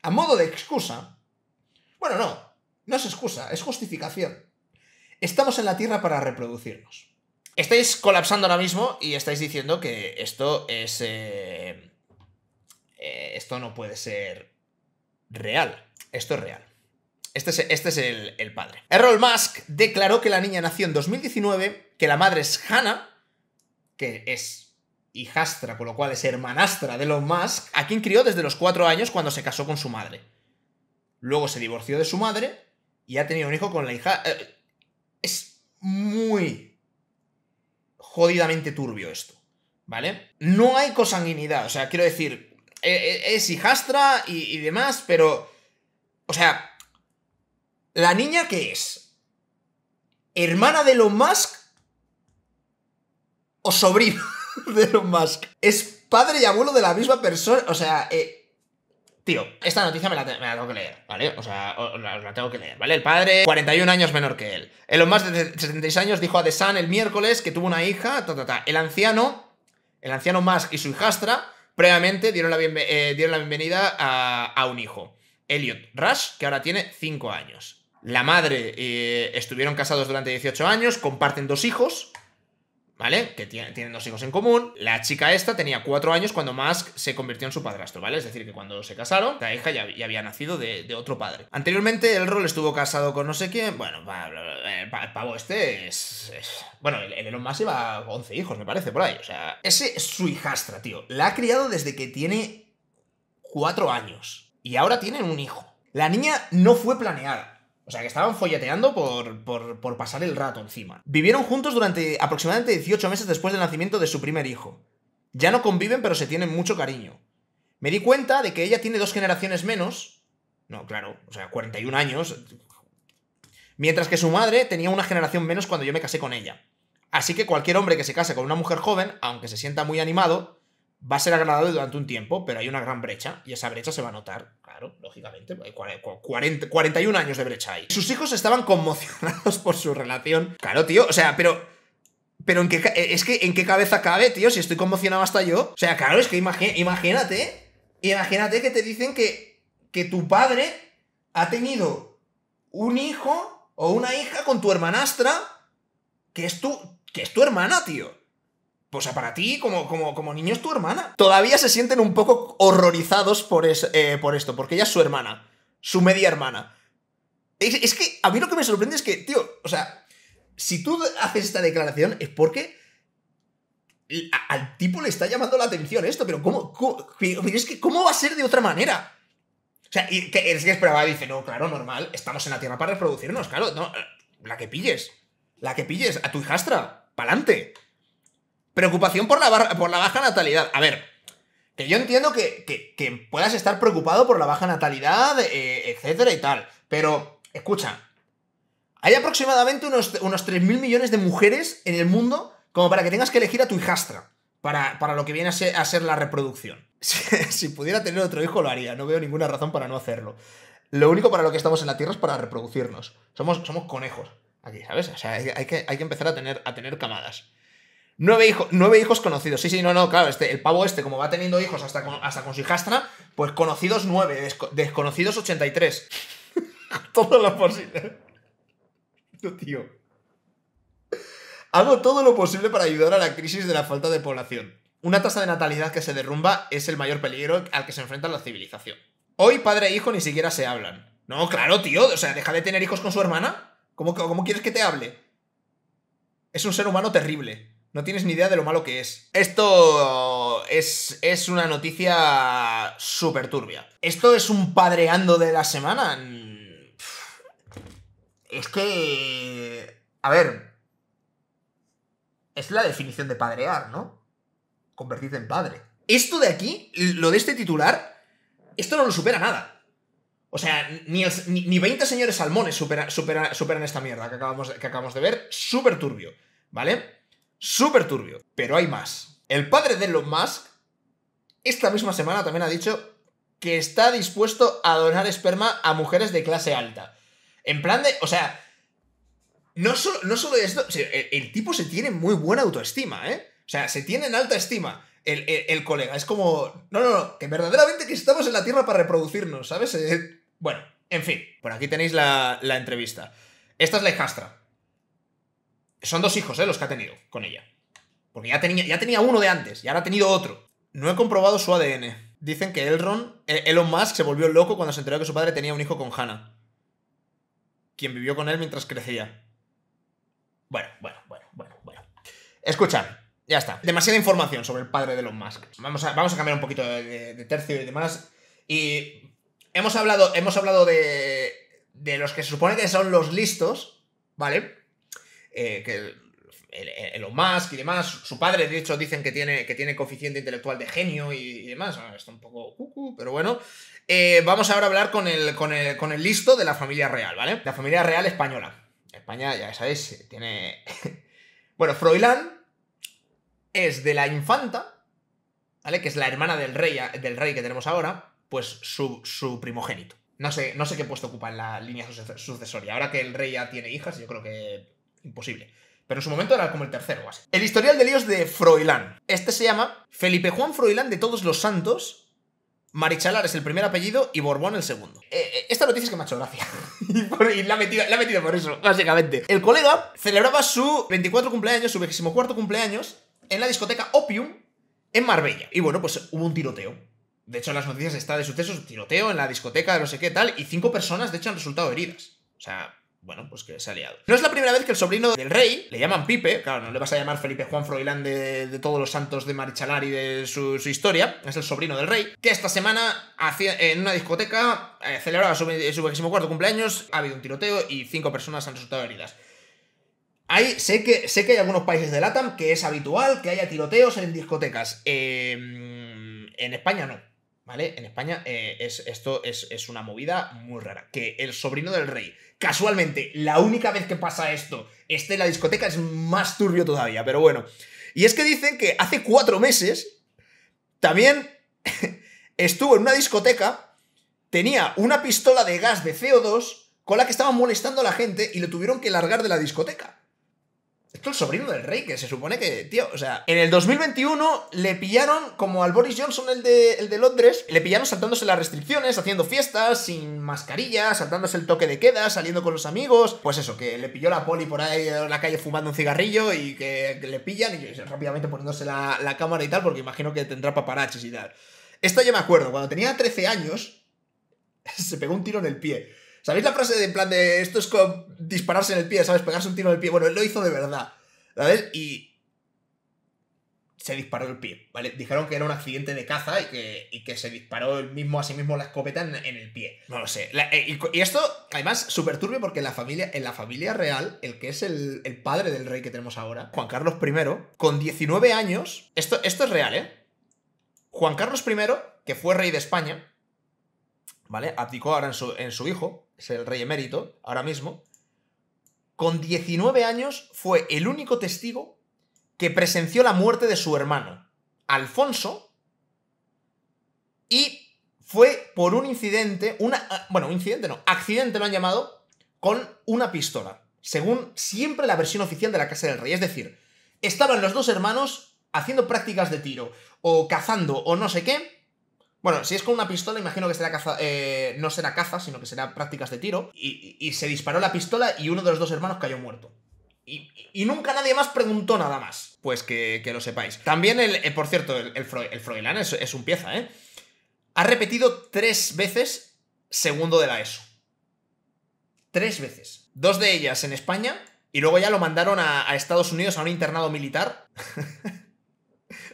a modo de excusa, bueno, no, no es excusa, es justificación. Estamos en la Tierra para reproducirnos. Estáis colapsando ahora mismo y estáis diciendo que esto es... Eh, eh, esto no puede ser real. Esto es real. Este es, este es el, el padre. Elon Musk declaró que la niña nació en dos mil diecinueve, que la madre es Hannah, que es hijastra, con lo cual es hermanastra de Elon Musk, a quien crió desde los cuatro años cuando se casó con su madre. Luego se divorció de su madre y ha tenido un hijo con la hija... Eh, es muy... jodidamente turbio esto, ¿vale? No hay consanguinidad, o sea, quiero decir, es hijastra y, y demás, pero... O sea, ¿la niña qué es? ¿Hermana de Elon Musk? ¿O sobrino de Elon Musk? ¿Es padre y abuelo de la misma persona? O sea, eh, tío, esta noticia me la, me la tengo que leer, ¿vale? O sea, os la, os la tengo que leer, ¿vale? El padre, cuarenta y un años menor que él. Elon Musk, de setenta y seis años, dijo a The Sun el miércoles que tuvo una hija, ta, ta, ta. El anciano, el anciano Musk y su hijastra, previamente dieron la, bienve eh, dieron la bienvenida a, a un hijo, Elliot Rush, que ahora tiene cinco años. La madre, eh, estuvieron casados durante dieciocho años, comparten dos hijos, ¿vale? Que tienen dos hijos en común. La chica esta tenía cuatro años cuando Musk se convirtió en su padrastro, ¿vale? Es decir, que cuando se casaron, la hija ya, ya había nacido de, de otro padre. Anteriormente, el rol estuvo casado con no sé quién. Bueno, el pavo este es... es... Bueno, el, el Elon Musk lleva once hijos, me parece, por ahí. O sea, ese es su hijastra, tío. La ha criado desde que tiene cuatro años. Y ahora tienen un hijo. La niña no fue planeada. O sea, que estaban folleteando por, por, por pasar el rato encima. Vivieron juntos durante aproximadamente dieciocho meses después del nacimiento de su primer hijo. Ya no conviven, pero se tienen mucho cariño. Me di cuenta de que ella tiene dos generaciones menos. No, claro, o sea, cuarenta y un años. Mientras que su madre tenía una generación menos cuando yo me casé con ella. Así que cualquier hombre que se case con una mujer joven, aunque se sienta muy animado, va a ser agradable durante un tiempo, pero hay una gran brecha, y esa brecha se va a notar, claro, lógicamente, hay cuarenta, cuarenta, cuarenta y un años de brecha ahí. Sus hijos estaban conmocionados por su relación. Claro, tío, o sea, pero... Pero en qué, es que en qué cabeza cabe, tío, si estoy conmocionado hasta yo. O sea, claro, es que imagine, imagínate, imagínate que te dicen que, que tu padre ha tenido un hijo o una hija con tu hermanastra, que es tu, que es tu hermana, tío. O sea, para ti, como, como, como niño, es tu hermana. Todavía se sienten un poco horrorizados por, es, eh, por esto, porque ella es su hermana, su media hermana. Es, es que a mí lo que me sorprende es que, tío, o sea, si tú haces esta declaración es porque a, al tipo le está llamando la atención esto, pero ¿cómo, cómo, es que, ¿cómo va a ser de otra manera? O sea, y, que, es que esperaba, dice, no, claro, normal, estamos en la Tierra para reproducirnos, claro, no, la que pilles, la que pilles, a tu hijastra, pa'lante. Preocupación por la, barra, por la baja natalidad. A ver, que yo entiendo que, que, que puedas estar preocupado por la baja natalidad, eh, etcétera y tal. Pero, escucha, hay aproximadamente unos, unos tres mil millones de mujeres en el mundo como para que tengas que elegir a tu hijastra para, para lo que viene a ser, a ser la reproducción. Si, si pudiera tener otro hijo, lo haría. No veo ninguna razón para no hacerlo. Lo único para lo que estamos en la Tierra es para reproducirnos. Somos, somos conejos aquí, ¿sabes? O sea, hay, hay, que, hay que empezar a tener, a tener camadas. Nueve, hijo, nueve hijos conocidos. Sí, sí, no, no, claro, este, el pavo este, como va teniendo hijos hasta con, hasta con su hijastra, pues conocidos nueve, desco, desconocidos ochenta y tres. Todo lo posible. No, tío. Hago todo lo posible para ayudar a la crisis de la falta de población. Una tasa de natalidad que se derrumba es el mayor peligro al que se enfrenta la civilización. Hoy padre e hijo ni siquiera se hablan. No, claro, tío, o sea, deja de tener hijos con su hermana. ¿Cómo, cómo quieres que te hable? Es un ser humano terrible. No tienes ni idea de lo malo que es. Esto es, es una noticia súper turbia. ¿Esto es un padreando de la semana? Es que... A ver... Es la definición de padrear, ¿no? Convertirte en padre. Esto de aquí, lo de este titular, esto no lo supera nada. O sea, ni, el, ni, ni veinte señores salmones supera, supera, superan esta mierda que acabamos, que acabamos de ver. Súper turbio, ¿vale? Súper turbio. Pero hay más. El padre de Elon Musk, esta misma semana también ha dicho que está dispuesto a donar esperma a mujeres de clase alta. En plan de... O sea... No solo, no solo esto... El, el tipo se tiene muy buena autoestima, ¿eh? O sea, se tiene en alta estima el, el, el colega. Es como... No, no, no. Que verdaderamente que estamos en la Tierra para reproducirnos, ¿sabes? Eh, bueno, en fin. Por aquí tenéis la, la entrevista. Esta es la hijastra. Son dos hijos, ¿eh? Los que ha tenido con ella. Porque ya tenía, ya tenía uno de antes, y ahora ha tenido otro. No he comprobado su A D N. Dicen que Elron, Elon Musk se volvió loco cuando se enteró que su padre tenía un hijo con Hannah, quien vivió con él mientras crecía. Bueno, bueno, bueno, bueno, bueno. Escuchad, ya está. Demasiada información sobre el padre de Elon Musk. Vamos a, vamos a cambiar un poquito de, de, de tercio y demás. Y hemos hablado, hemos hablado de, de los que se supone que son los listos, ¿vale? Eh, que Elon Musk y demás, su padre, de hecho, dicen que tiene, que tiene coeficiente intelectual de genio y, y demás. Ah, está un poco cucu, pero bueno. Eh, vamos ahora a hablar con el, con, el, con el listo de la familia real, ¿vale? La familia real española. España, ya sabéis, tiene... Bueno, Froilán es de la infanta, ¿vale? Que es la hermana del rey, del rey que tenemos ahora, pues su, su primogénito. No sé, no sé qué puesto ocupa en la línea sucesoria. Ahora que el rey ya tiene hijas, yo creo que... imposible. Pero en su momento era como el tercero o así. El historial de líos de Froilán. Este se llama Felipe Juan Froilán de Todos los Santos. Marichalar es el primer apellido y Borbón el segundo. Eh, esta noticia es que me ha hecho gracia. y, por, y la, ha metido, la ha metido por eso, básicamente. El colega celebraba su veinticuatro cumpleaños, su veinticuatro cumpleaños, en la discoteca Opium en Marbella. Y bueno, pues hubo un tiroteo. De hecho, en las noticias está de sucesos, tiroteo en la discoteca, no sé qué tal, y cinco personas, de hecho, han resultado heridas. O sea... Bueno, pues que se ha liado. No es la primera vez que el sobrino del rey, le llaman Pipe, claro, no le vas a llamar Felipe Juan Froilán de, de Todos los Santos de Marichalar y de su, su historia, es el sobrino del rey, que esta semana hacía, en una discoteca eh, celebraba su, su veinticuatro cumpleaños, ha habido un tiroteo y cinco personas han resultado heridas. Hay, sé, que, sé que hay algunos países de LATAM que es habitual que haya tiroteos en discotecas. Eh, en España no, ¿vale? En España eh, es, esto es, es una movida muy rara, que el sobrino del rey... Casualmente, la única vez que pasa esto, esté en la discoteca, es más turbio todavía, pero bueno. Y es que dicen que hace cuatro meses también estuvo en una discoteca, tenía una pistola de gas de C O dos con la que estaban molestando a la gente y lo tuvieron que largar de la discoteca. Esto es el sobrino del rey, que se supone que, tío, o sea... En el dos mil veintiuno le pillaron, como al Boris Johnson, el de, el de Londres, le pillaron saltándose las restricciones, haciendo fiestas, sin mascarilla, saltándose el toque de queda, saliendo con los amigos... Pues eso, que le pilló la poli por ahí en la calle fumando un cigarrillo y que, que le pillan y rápidamente poniéndose la, la cámara y tal, porque imagino que tendrá paparachis y tal. Esto yo me acuerdo, cuando tenía trece años, se pegó un tiro en el pie... ¿Sabéis la frase de en plan de esto es como dispararse en el pie, ¿sabes? Pegarse un tiro en el pie. Bueno, él lo hizo de verdad, ¿sabes? Y se disparó el pie, ¿vale? Dijeron que era un accidente de caza y que, y que se disparó él mismo a sí mismo la escopeta en, en el pie. No lo sé. La, eh, y, y esto, además, súper turbio porque en la familia, en la familia real, el que es el, el padre del rey que tenemos ahora, Juan Carlos primero, con diecinueve años... Esto, esto es real, ¿eh? Juan Carlos primero, que fue rey de España... ¿Vale? Abdicó ahora en su, en su hijo, es el rey emérito, ahora mismo. Con diecinueve años fue el único testigo que presenció la muerte de su hermano, Alfonso, y fue por un incidente, una, bueno, un incidente no, accidente lo han llamado, con una pistola, según siempre la versión oficial de la Casa del Rey. Es decir, estaban los dos hermanos haciendo prácticas de tiro, o cazando, o no sé qué. Bueno, si es con una pistola, imagino que será caza, eh, no será caza, sino que será prácticas de tiro, y, y, y se disparó la pistola y uno de los dos hermanos cayó muerto. Y, y nunca nadie más preguntó nada más. Pues que, que lo sepáis. También, el, eh, por cierto, el, el, Fro, el Froilán es, es un pieza, ¿eh? Ha repetido tres veces segundo de la ESO. Tres veces. Dos de ellas en España y luego ya lo mandaron a, a Estados Unidos a un internado militar,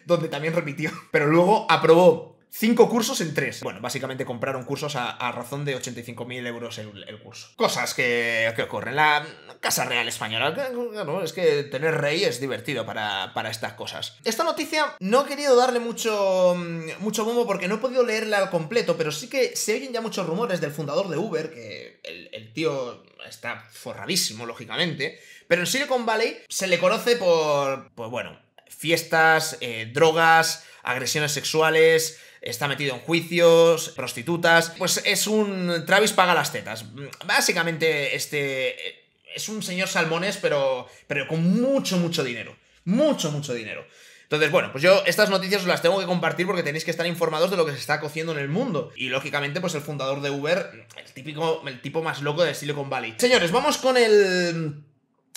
donde también repitió. Pero luego aprobó cinco cursos en tres. Bueno, básicamente compraron cursos a, a razón de ochenta y cinco mil euros el, el curso. Cosas que, que ocurren. La Casa Real Española. Claro, es que tener rey es divertido para, para estas cosas. Esta noticia no he querido darle mucho, mucho bombo porque no he podido leerla al completo, pero sí que se oyen ya muchos rumores del fundador de Uber, que el, el tío está forradísimo, lógicamente, pero en Silicon Valley se le conoce por, pues bueno, fiestas, eh, drogas, agresiones sexuales. Está metido en juicios, prostitutas. Pues es un Travis paga las tetas. Básicamente, este es un señor Salmones, pero, pero con mucho, mucho dinero. Mucho, mucho dinero. Entonces, bueno, pues yo estas noticias las tengo que compartir porque tenéis que estar informados de lo que se está cociendo en el mundo. Y, lógicamente, pues el fundador de Uber, el típico, el tipo más loco de Silicon Valley. Señores, vamos con el...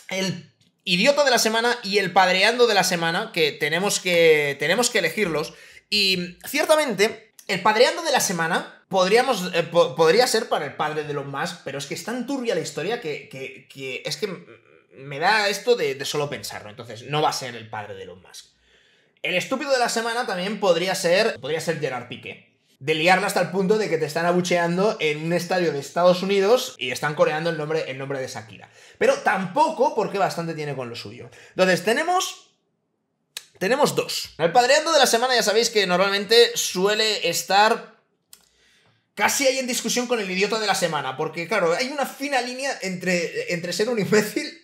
el... idiota de la semana y el padreando de la semana, que tenemos que, tenemos que elegirlos. Y ciertamente, el padreando de la semana podríamos, eh, po podría ser para el padre de Elon Musk, pero es que es tan turbia la historia que, que, que es que me da esto de, de solo pensarlo. Entonces, no va a ser el padre de Elon Musk. El estúpido de la semana también podría ser, podría ser Gerard Piqué. De liarla hasta el punto de que te están abucheando en un estadio de Estados Unidos y están coreando el nombre, el nombre de Shakira. Pero tampoco, porque bastante tiene con lo suyo. Entonces, tenemos... Tenemos dos. El padreando de la semana ya sabéis que normalmente suele estar casi ahí en discusión con el idiota de la semana. Porque, claro, hay una fina línea entre, entre ser un imbécil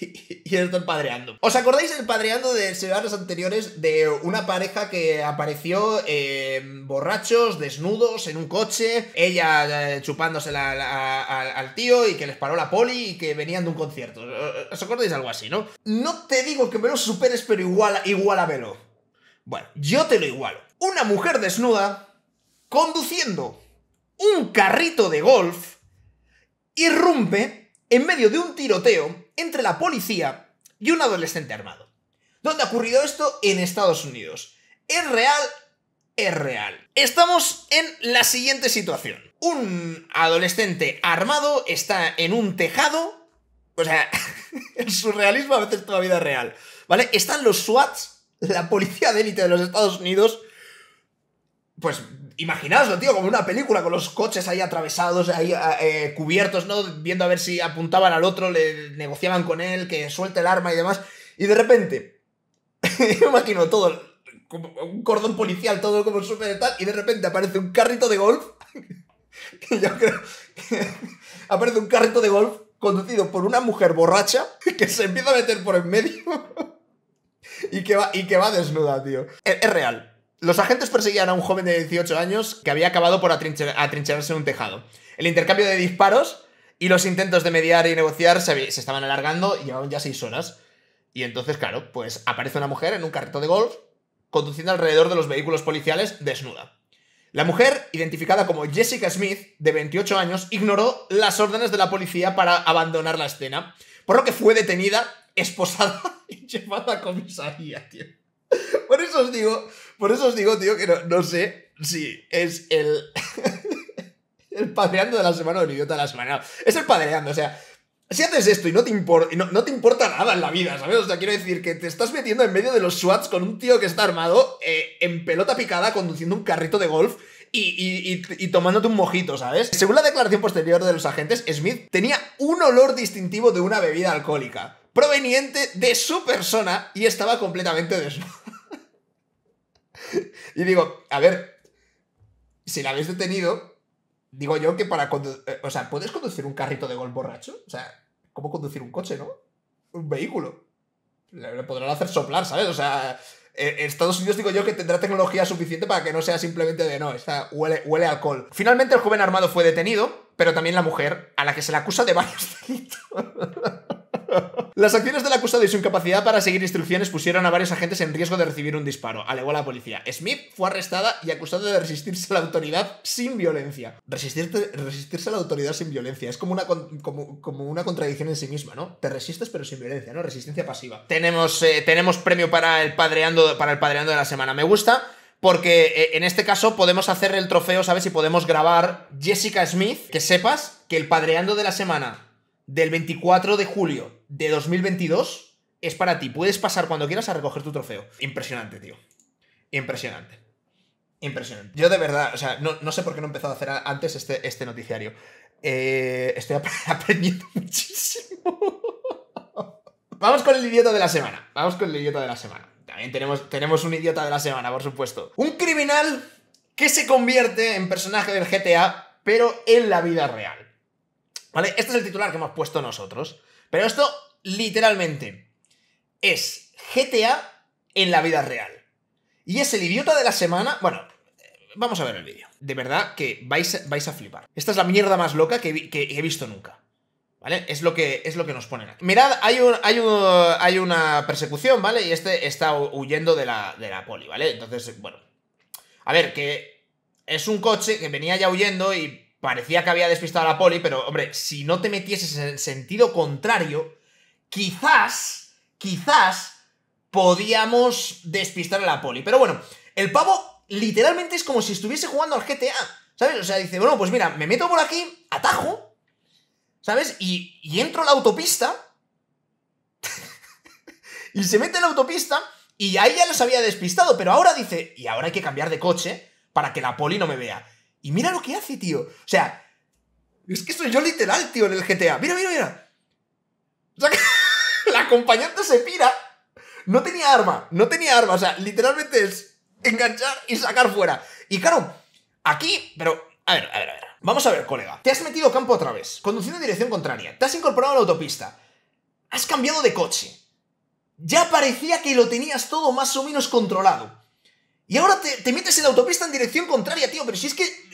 y, y estar padreando. ¿Os acordáis del padreando de semanas anteriores de una pareja que apareció eh, borrachos, desnudos, en un coche? Ella eh, chupándose la, la, al, al tío y que les paró la poli y que venían de un concierto. ¿Os acordáis de algo así, no? No te digo que me lo superes, pero igual, igualamelo. Bueno, yo te lo igualo. Una mujer desnuda conduciendo un carrito de golf irrumpe en medio de un tiroteo entre la policía y un adolescente armado. ¿Dónde ha ocurrido esto? En Estados Unidos. ¿Es real? Es real. Estamos en la siguiente situación. Un adolescente armado está en un tejado... O sea, el surrealismo a veces toda la vida es real, ¿vale? Están los SWATs, la policía de élite de los Estados Unidos... Pues imaginaoslo, tío, como una película con los coches ahí atravesados, ahí eh, cubiertos, ¿no? Viendo a ver si apuntaban al otro, le negociaban con él, que suelte el arma y demás. Y de repente, yo imagino todo, un cordón policial, todo como súper tal, y de repente aparece un carrito de golf, que yo creo que aparece un carrito de golf conducido por una mujer borracha que se empieza a meter por en medio y que va, y que va desnuda, tío. Es, es real. Los agentes perseguían a un joven de dieciocho años que había acabado por atrincher, atrincherarse en un tejado. El intercambio de disparos y los intentos de mediar y negociar se, se estaban alargando y llevaban ya seis horas. Y entonces, claro, pues aparece una mujer en un carrito de golf conduciendo alrededor de los vehículos policiales desnuda. La mujer, identificada como Jessica Smith, de veintiocho años, ignoró las órdenes de la policía para abandonar la escena, por lo que fue detenida, esposada y llevada a comisaría, tío. Por eso os digo, por eso os digo, tío, que no, no sé si es el el padreando de la semana o el idiota de la semana. No, es el padreando, o sea, si haces esto y no te, impor, no, no te importa nada en la vida, ¿sabes? O sea, quiero decir que te estás metiendo en medio de los SWATs con un tío que está armado eh, en pelota picada conduciendo un carrito de golf y, y, y, y tomándote un mojito, ¿sabes? Según la declaración posterior de los agentes, Smith tenía un olor distintivo de una bebida alcohólica proveniente de su persona y estaba completamente desnuda. Y digo, a ver, si la habéis detenido, digo yo que para conducir... O sea, ¿puedes conducir un carrito de golf borracho? O sea, ¿cómo conducir un coche, no? Un vehículo. Le podrán hacer soplar, ¿sabes? O sea, Estados Unidos, digo yo, que tendrá tecnología suficiente para que no sea simplemente de no, esta huele, huele a alcohol. Finalmente el joven armado fue detenido, pero también la mujer, a la que se le acusa de varios delitos. Las acciones del acusado y su incapacidad para seguir instrucciones pusieron a varios agentes en riesgo de recibir un disparo, alegó la policía. Smith fue arrestada y acusada de resistirse a la autoridad sin violencia. Resistirte, resistirse a la autoridad sin violencia. Es como una, como, como una contradicción en sí misma, ¿no? Te resistes pero sin violencia, ¿no? Resistencia pasiva. Tenemos, eh, tenemos premio para el padreando, para el padreando de la semana. Me gusta porque eh, en este caso podemos hacer el trofeo, ¿sabes? Y podemos grabar Jessica Smith. Que sepas que el padreando de la semana del veinticuatro de julio de dos mil veintidós es para ti. Puedes pasar cuando quieras a recoger tu trofeo. Impresionante, tío. Impresionante. Impresionante. Yo de verdad, o sea, no, no sé por qué no he empezado a hacer antes este, este noticiario. Eh, estoy aprendiendo muchísimo. Vamos con el idiota de la semana. Vamos con el idiota de la semana. También tenemos, tenemos un idiota de la semana, por supuesto. Un criminal que se convierte en personaje del G T A, pero en la vida real. ¿Vale? Este es el titular que hemos puesto nosotros. Pero esto, literalmente, es G T A en la vida real. Y es el idiota de la semana... Bueno, vamos a ver el vídeo. De verdad que vais, vais a flipar. Esta es la mierda más loca que, vi, que he visto nunca. ¿Vale? Es lo que, es lo que nos ponen aquí. Mirad, hay, un, hay, un, hay una persecución, ¿vale? Y este está huyendo de la, de la poli, ¿vale? Entonces, bueno. A ver, que es un coche que venía ya huyendo y... Parecía que había despistado a la poli, pero, hombre, si no te metieses en sentido contrario, quizás, quizás, podíamos despistar a la poli. Pero bueno, el pavo literalmente es como si estuviese jugando al G T A, ¿sabes? O sea, dice, bueno, pues mira, me meto por aquí, atajo, ¿sabes? Y, y entro a la autopista, y se mete en la autopista, y ahí ya los había despistado, pero ahora dice, y ahora hay que cambiar de coche para que la poli no me vea. Y mira lo que hace, tío. O sea, es que soy yo literal, tío, en el G T A. Mira, mira, mira. O sea, que la acompañante se pira. No tenía arma, no tenía arma. O sea, literalmente es enganchar y sacar fuera. Y claro, aquí... Pero, a ver, a ver, a ver. Vamos a ver, colega. Te has metido campo otra vez, conduciendo en dirección contraria. Te has incorporado a la autopista. Has cambiado de coche. Ya parecía que lo tenías todo más o menos controlado. Y ahora te, te metes en la autopista en dirección contraria, tío. Pero si es que...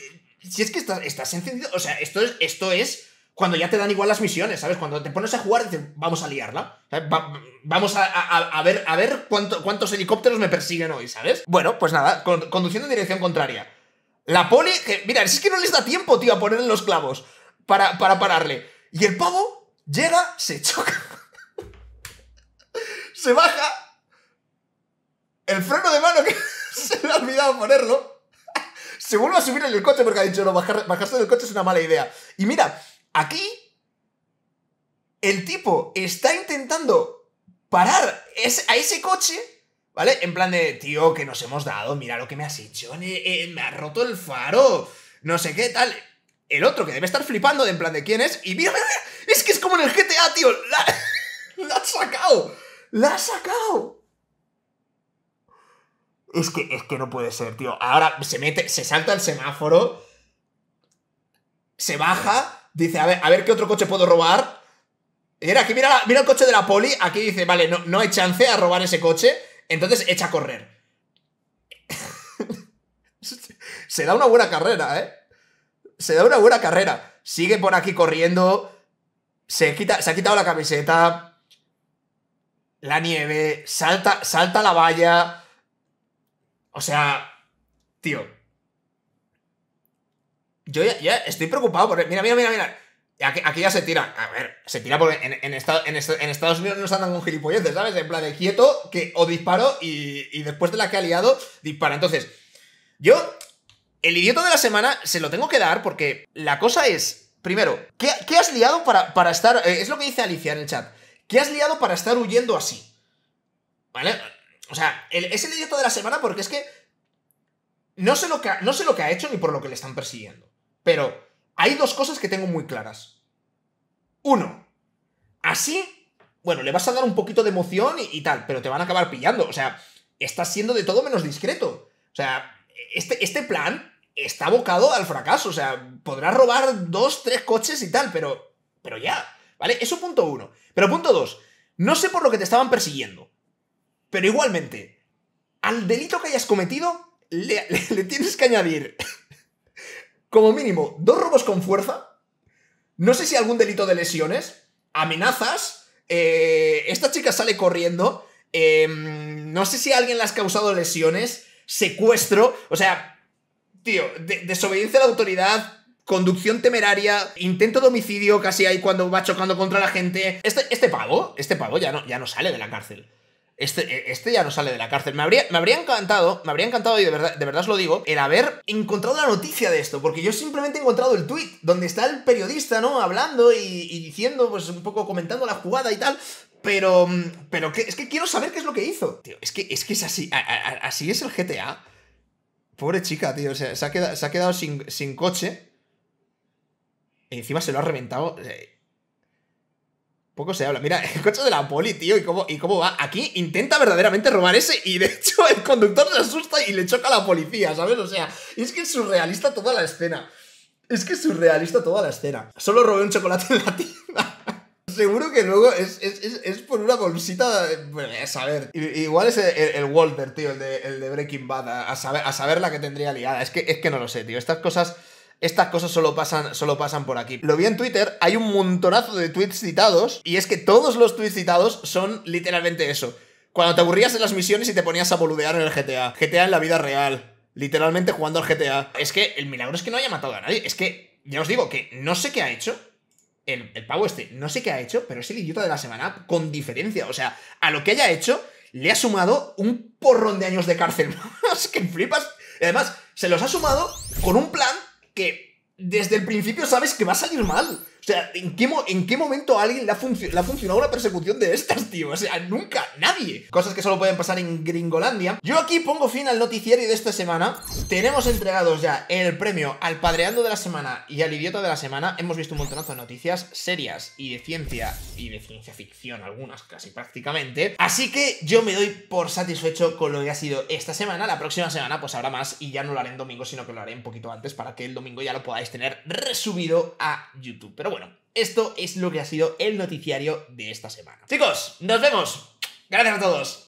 Si es que estás, estás encendido... O sea, esto es, esto es cuando ya te dan igual las misiones, ¿sabes? Cuando te pones a jugar, dices, vamos a liarla. Va, vamos a, a, a ver, a ver cuánto, cuántos helicópteros me persiguen hoy, ¿sabes? Bueno, pues nada, con, conduciendo en dirección contraria. La poli... Que, mira, si es que no les da tiempo, tío, a ponerle los clavos para, para pararle. Y el pavo llega, se choca. Se baja. El freno de mano que... Se me ha olvidado ponerlo. Se vuelve a subir en el coche porque ha dicho, no, bajar, bajarse del coche es una mala idea. Y mira, aquí el tipo está intentando parar ese, a ese coche, ¿vale? En plan de, tío, que nos hemos dado, mira lo que me has hecho, eh, eh, me ha roto el faro, no sé qué, tal. El otro que debe estar flipando de en plan de quién es. Y mira, mira, mira, es que es como en el G T A, tío. La, la ha sacado, la ha sacado. Es que, es que no puede ser, tío. Ahora se mete, se salta el semáforo, se baja, dice, a ver, a ver qué otro coche puedo robar. Y era aquí, mira, la, mira el coche de la poli, aquí dice, vale, no, no hay chance a robar ese coche, entonces echa a correr. Se da una buena carrera, ¿eh? Se da una buena carrera. Sigue por aquí corriendo, se, quita, se ha quitado la camiseta, la nieve, salta, salta la valla... O sea, tío, yo ya, ya estoy preocupado por... Mira, mira, mira, mira. Aquí, aquí ya se tira. A ver, se tira porque en, en, esta, en, en Estados Unidos no están dando un gilipolleces, ¿sabes? En plan de quieto, que o disparo y, y después de la que ha liado, dispara. Entonces, yo, el idiota de la semana se lo tengo que dar porque la cosa es, primero, ¿qué, qué has liado para, para estar... Eh, es lo que dice Alicia en el chat. ¿Qué has liado para estar huyendo así? ¿Vale? O sea, el, es el idiota de la semana porque es que no sé, lo que ha, no sé lo que ha hecho ni por lo que le están persiguiendo. Pero hay dos cosas que tengo muy claras. Uno, así, bueno, le vas a dar un poquito de emoción y, y tal, pero te van a acabar pillando. O sea, estás siendo de todo menos discreto. O sea, este, este plan está abocado al fracaso. O sea, podrás robar dos, tres coches y tal, pero, pero ya, ¿vale? Eso punto uno. Pero punto dos, no sé por lo que te estaban persiguiendo. Pero igualmente, al delito que hayas cometido le, le, le tienes que añadir como mínimo dos robos con fuerza, no sé si algún delito de lesiones, amenazas, eh, esta chica sale corriendo, eh, no sé si a alguien le has causado lesiones, secuestro, o sea, tío, de, desobediencia a la autoridad, conducción temeraria, intento de homicidio casi ahí cuando va chocando contra la gente. Este, este pavo, este pavo ya no, ya no sale de la cárcel. Este, este ya no sale de la cárcel. Me habría, me habría encantado, me habría encantado, y de verdad, de verdad os lo digo, el haber encontrado la noticia de esto, porque yo simplemente he encontrado el tweet donde está el periodista, ¿no? Hablando y, y diciendo, pues un poco comentando la jugada y tal, pero, pero que, es que quiero saber qué es lo que hizo. Tío, es que es, que es así, a, a, así es el G T A. Pobre chica, tío, o sea, se ha quedado, se ha quedado sin, sin coche. E encima se lo ha reventado... Poco se habla. Mira, el coche de la poli, tío, y cómo, y cómo va. Aquí intenta verdaderamente robar ese y, de hecho, el conductor se asusta y le choca a la policía, ¿sabes? O sea, es que es surrealista toda la escena. Es que es surrealista toda la escena. Solo robé un chocolate en la tienda. Seguro que luego es, es, es, es por una bolsita... Bueno, a saber. Igual es el, el, el Walter, tío, el de, el de Breaking Bad. A, a, saber, a saber la que tendría liada. Es que, es que no lo sé, tío. Estas cosas... Estas cosas solo pasan, solo pasan por aquí. Lo vi en Twitter, hay un montonazo de tweets citados, y es que todos los tweets citados son literalmente eso. Cuando te aburrías en las misiones y te ponías a boludear en el G T A. G T A en la vida real. Literalmente jugando al G T A. Es que el milagro es que no haya matado a nadie. Es que, ya os digo, que no sé qué ha hecho. El, el pavo este, no sé qué ha hecho, pero es el idiota de la semana con diferencia. O sea, a lo que haya hecho, le ha sumado un porrón de años de cárcel. Es que flipas. Y además, se los ha sumado con un plan... que desde el principio sabes que va a salir mal. O sea, ¿en qué, mo en qué momento a alguien le ha, le ha funcionado una persecución de estas, tío? O sea, nunca, nadie. Cosas que solo pueden pasar en Gringolandia. Yo aquí pongo fin al noticiario de esta semana. Tenemos entregados ya el premio al padreando de la semana y al idiota de la semana. Hemos visto un montonazo de noticias serias y de ciencia, y de ciencia ficción, algunas casi prácticamente. Así que yo me doy por satisfecho con lo que ha sido esta semana. La próxima semana pues habrá más, y ya no lo haré en domingo, sino que lo haré un poquito antes para que el domingo ya lo podáis tener resubido a YouTube. Pero bueno, esto es lo que ha sido el noticiario de esta semana. Chicos, nos vemos. Gracias a todos.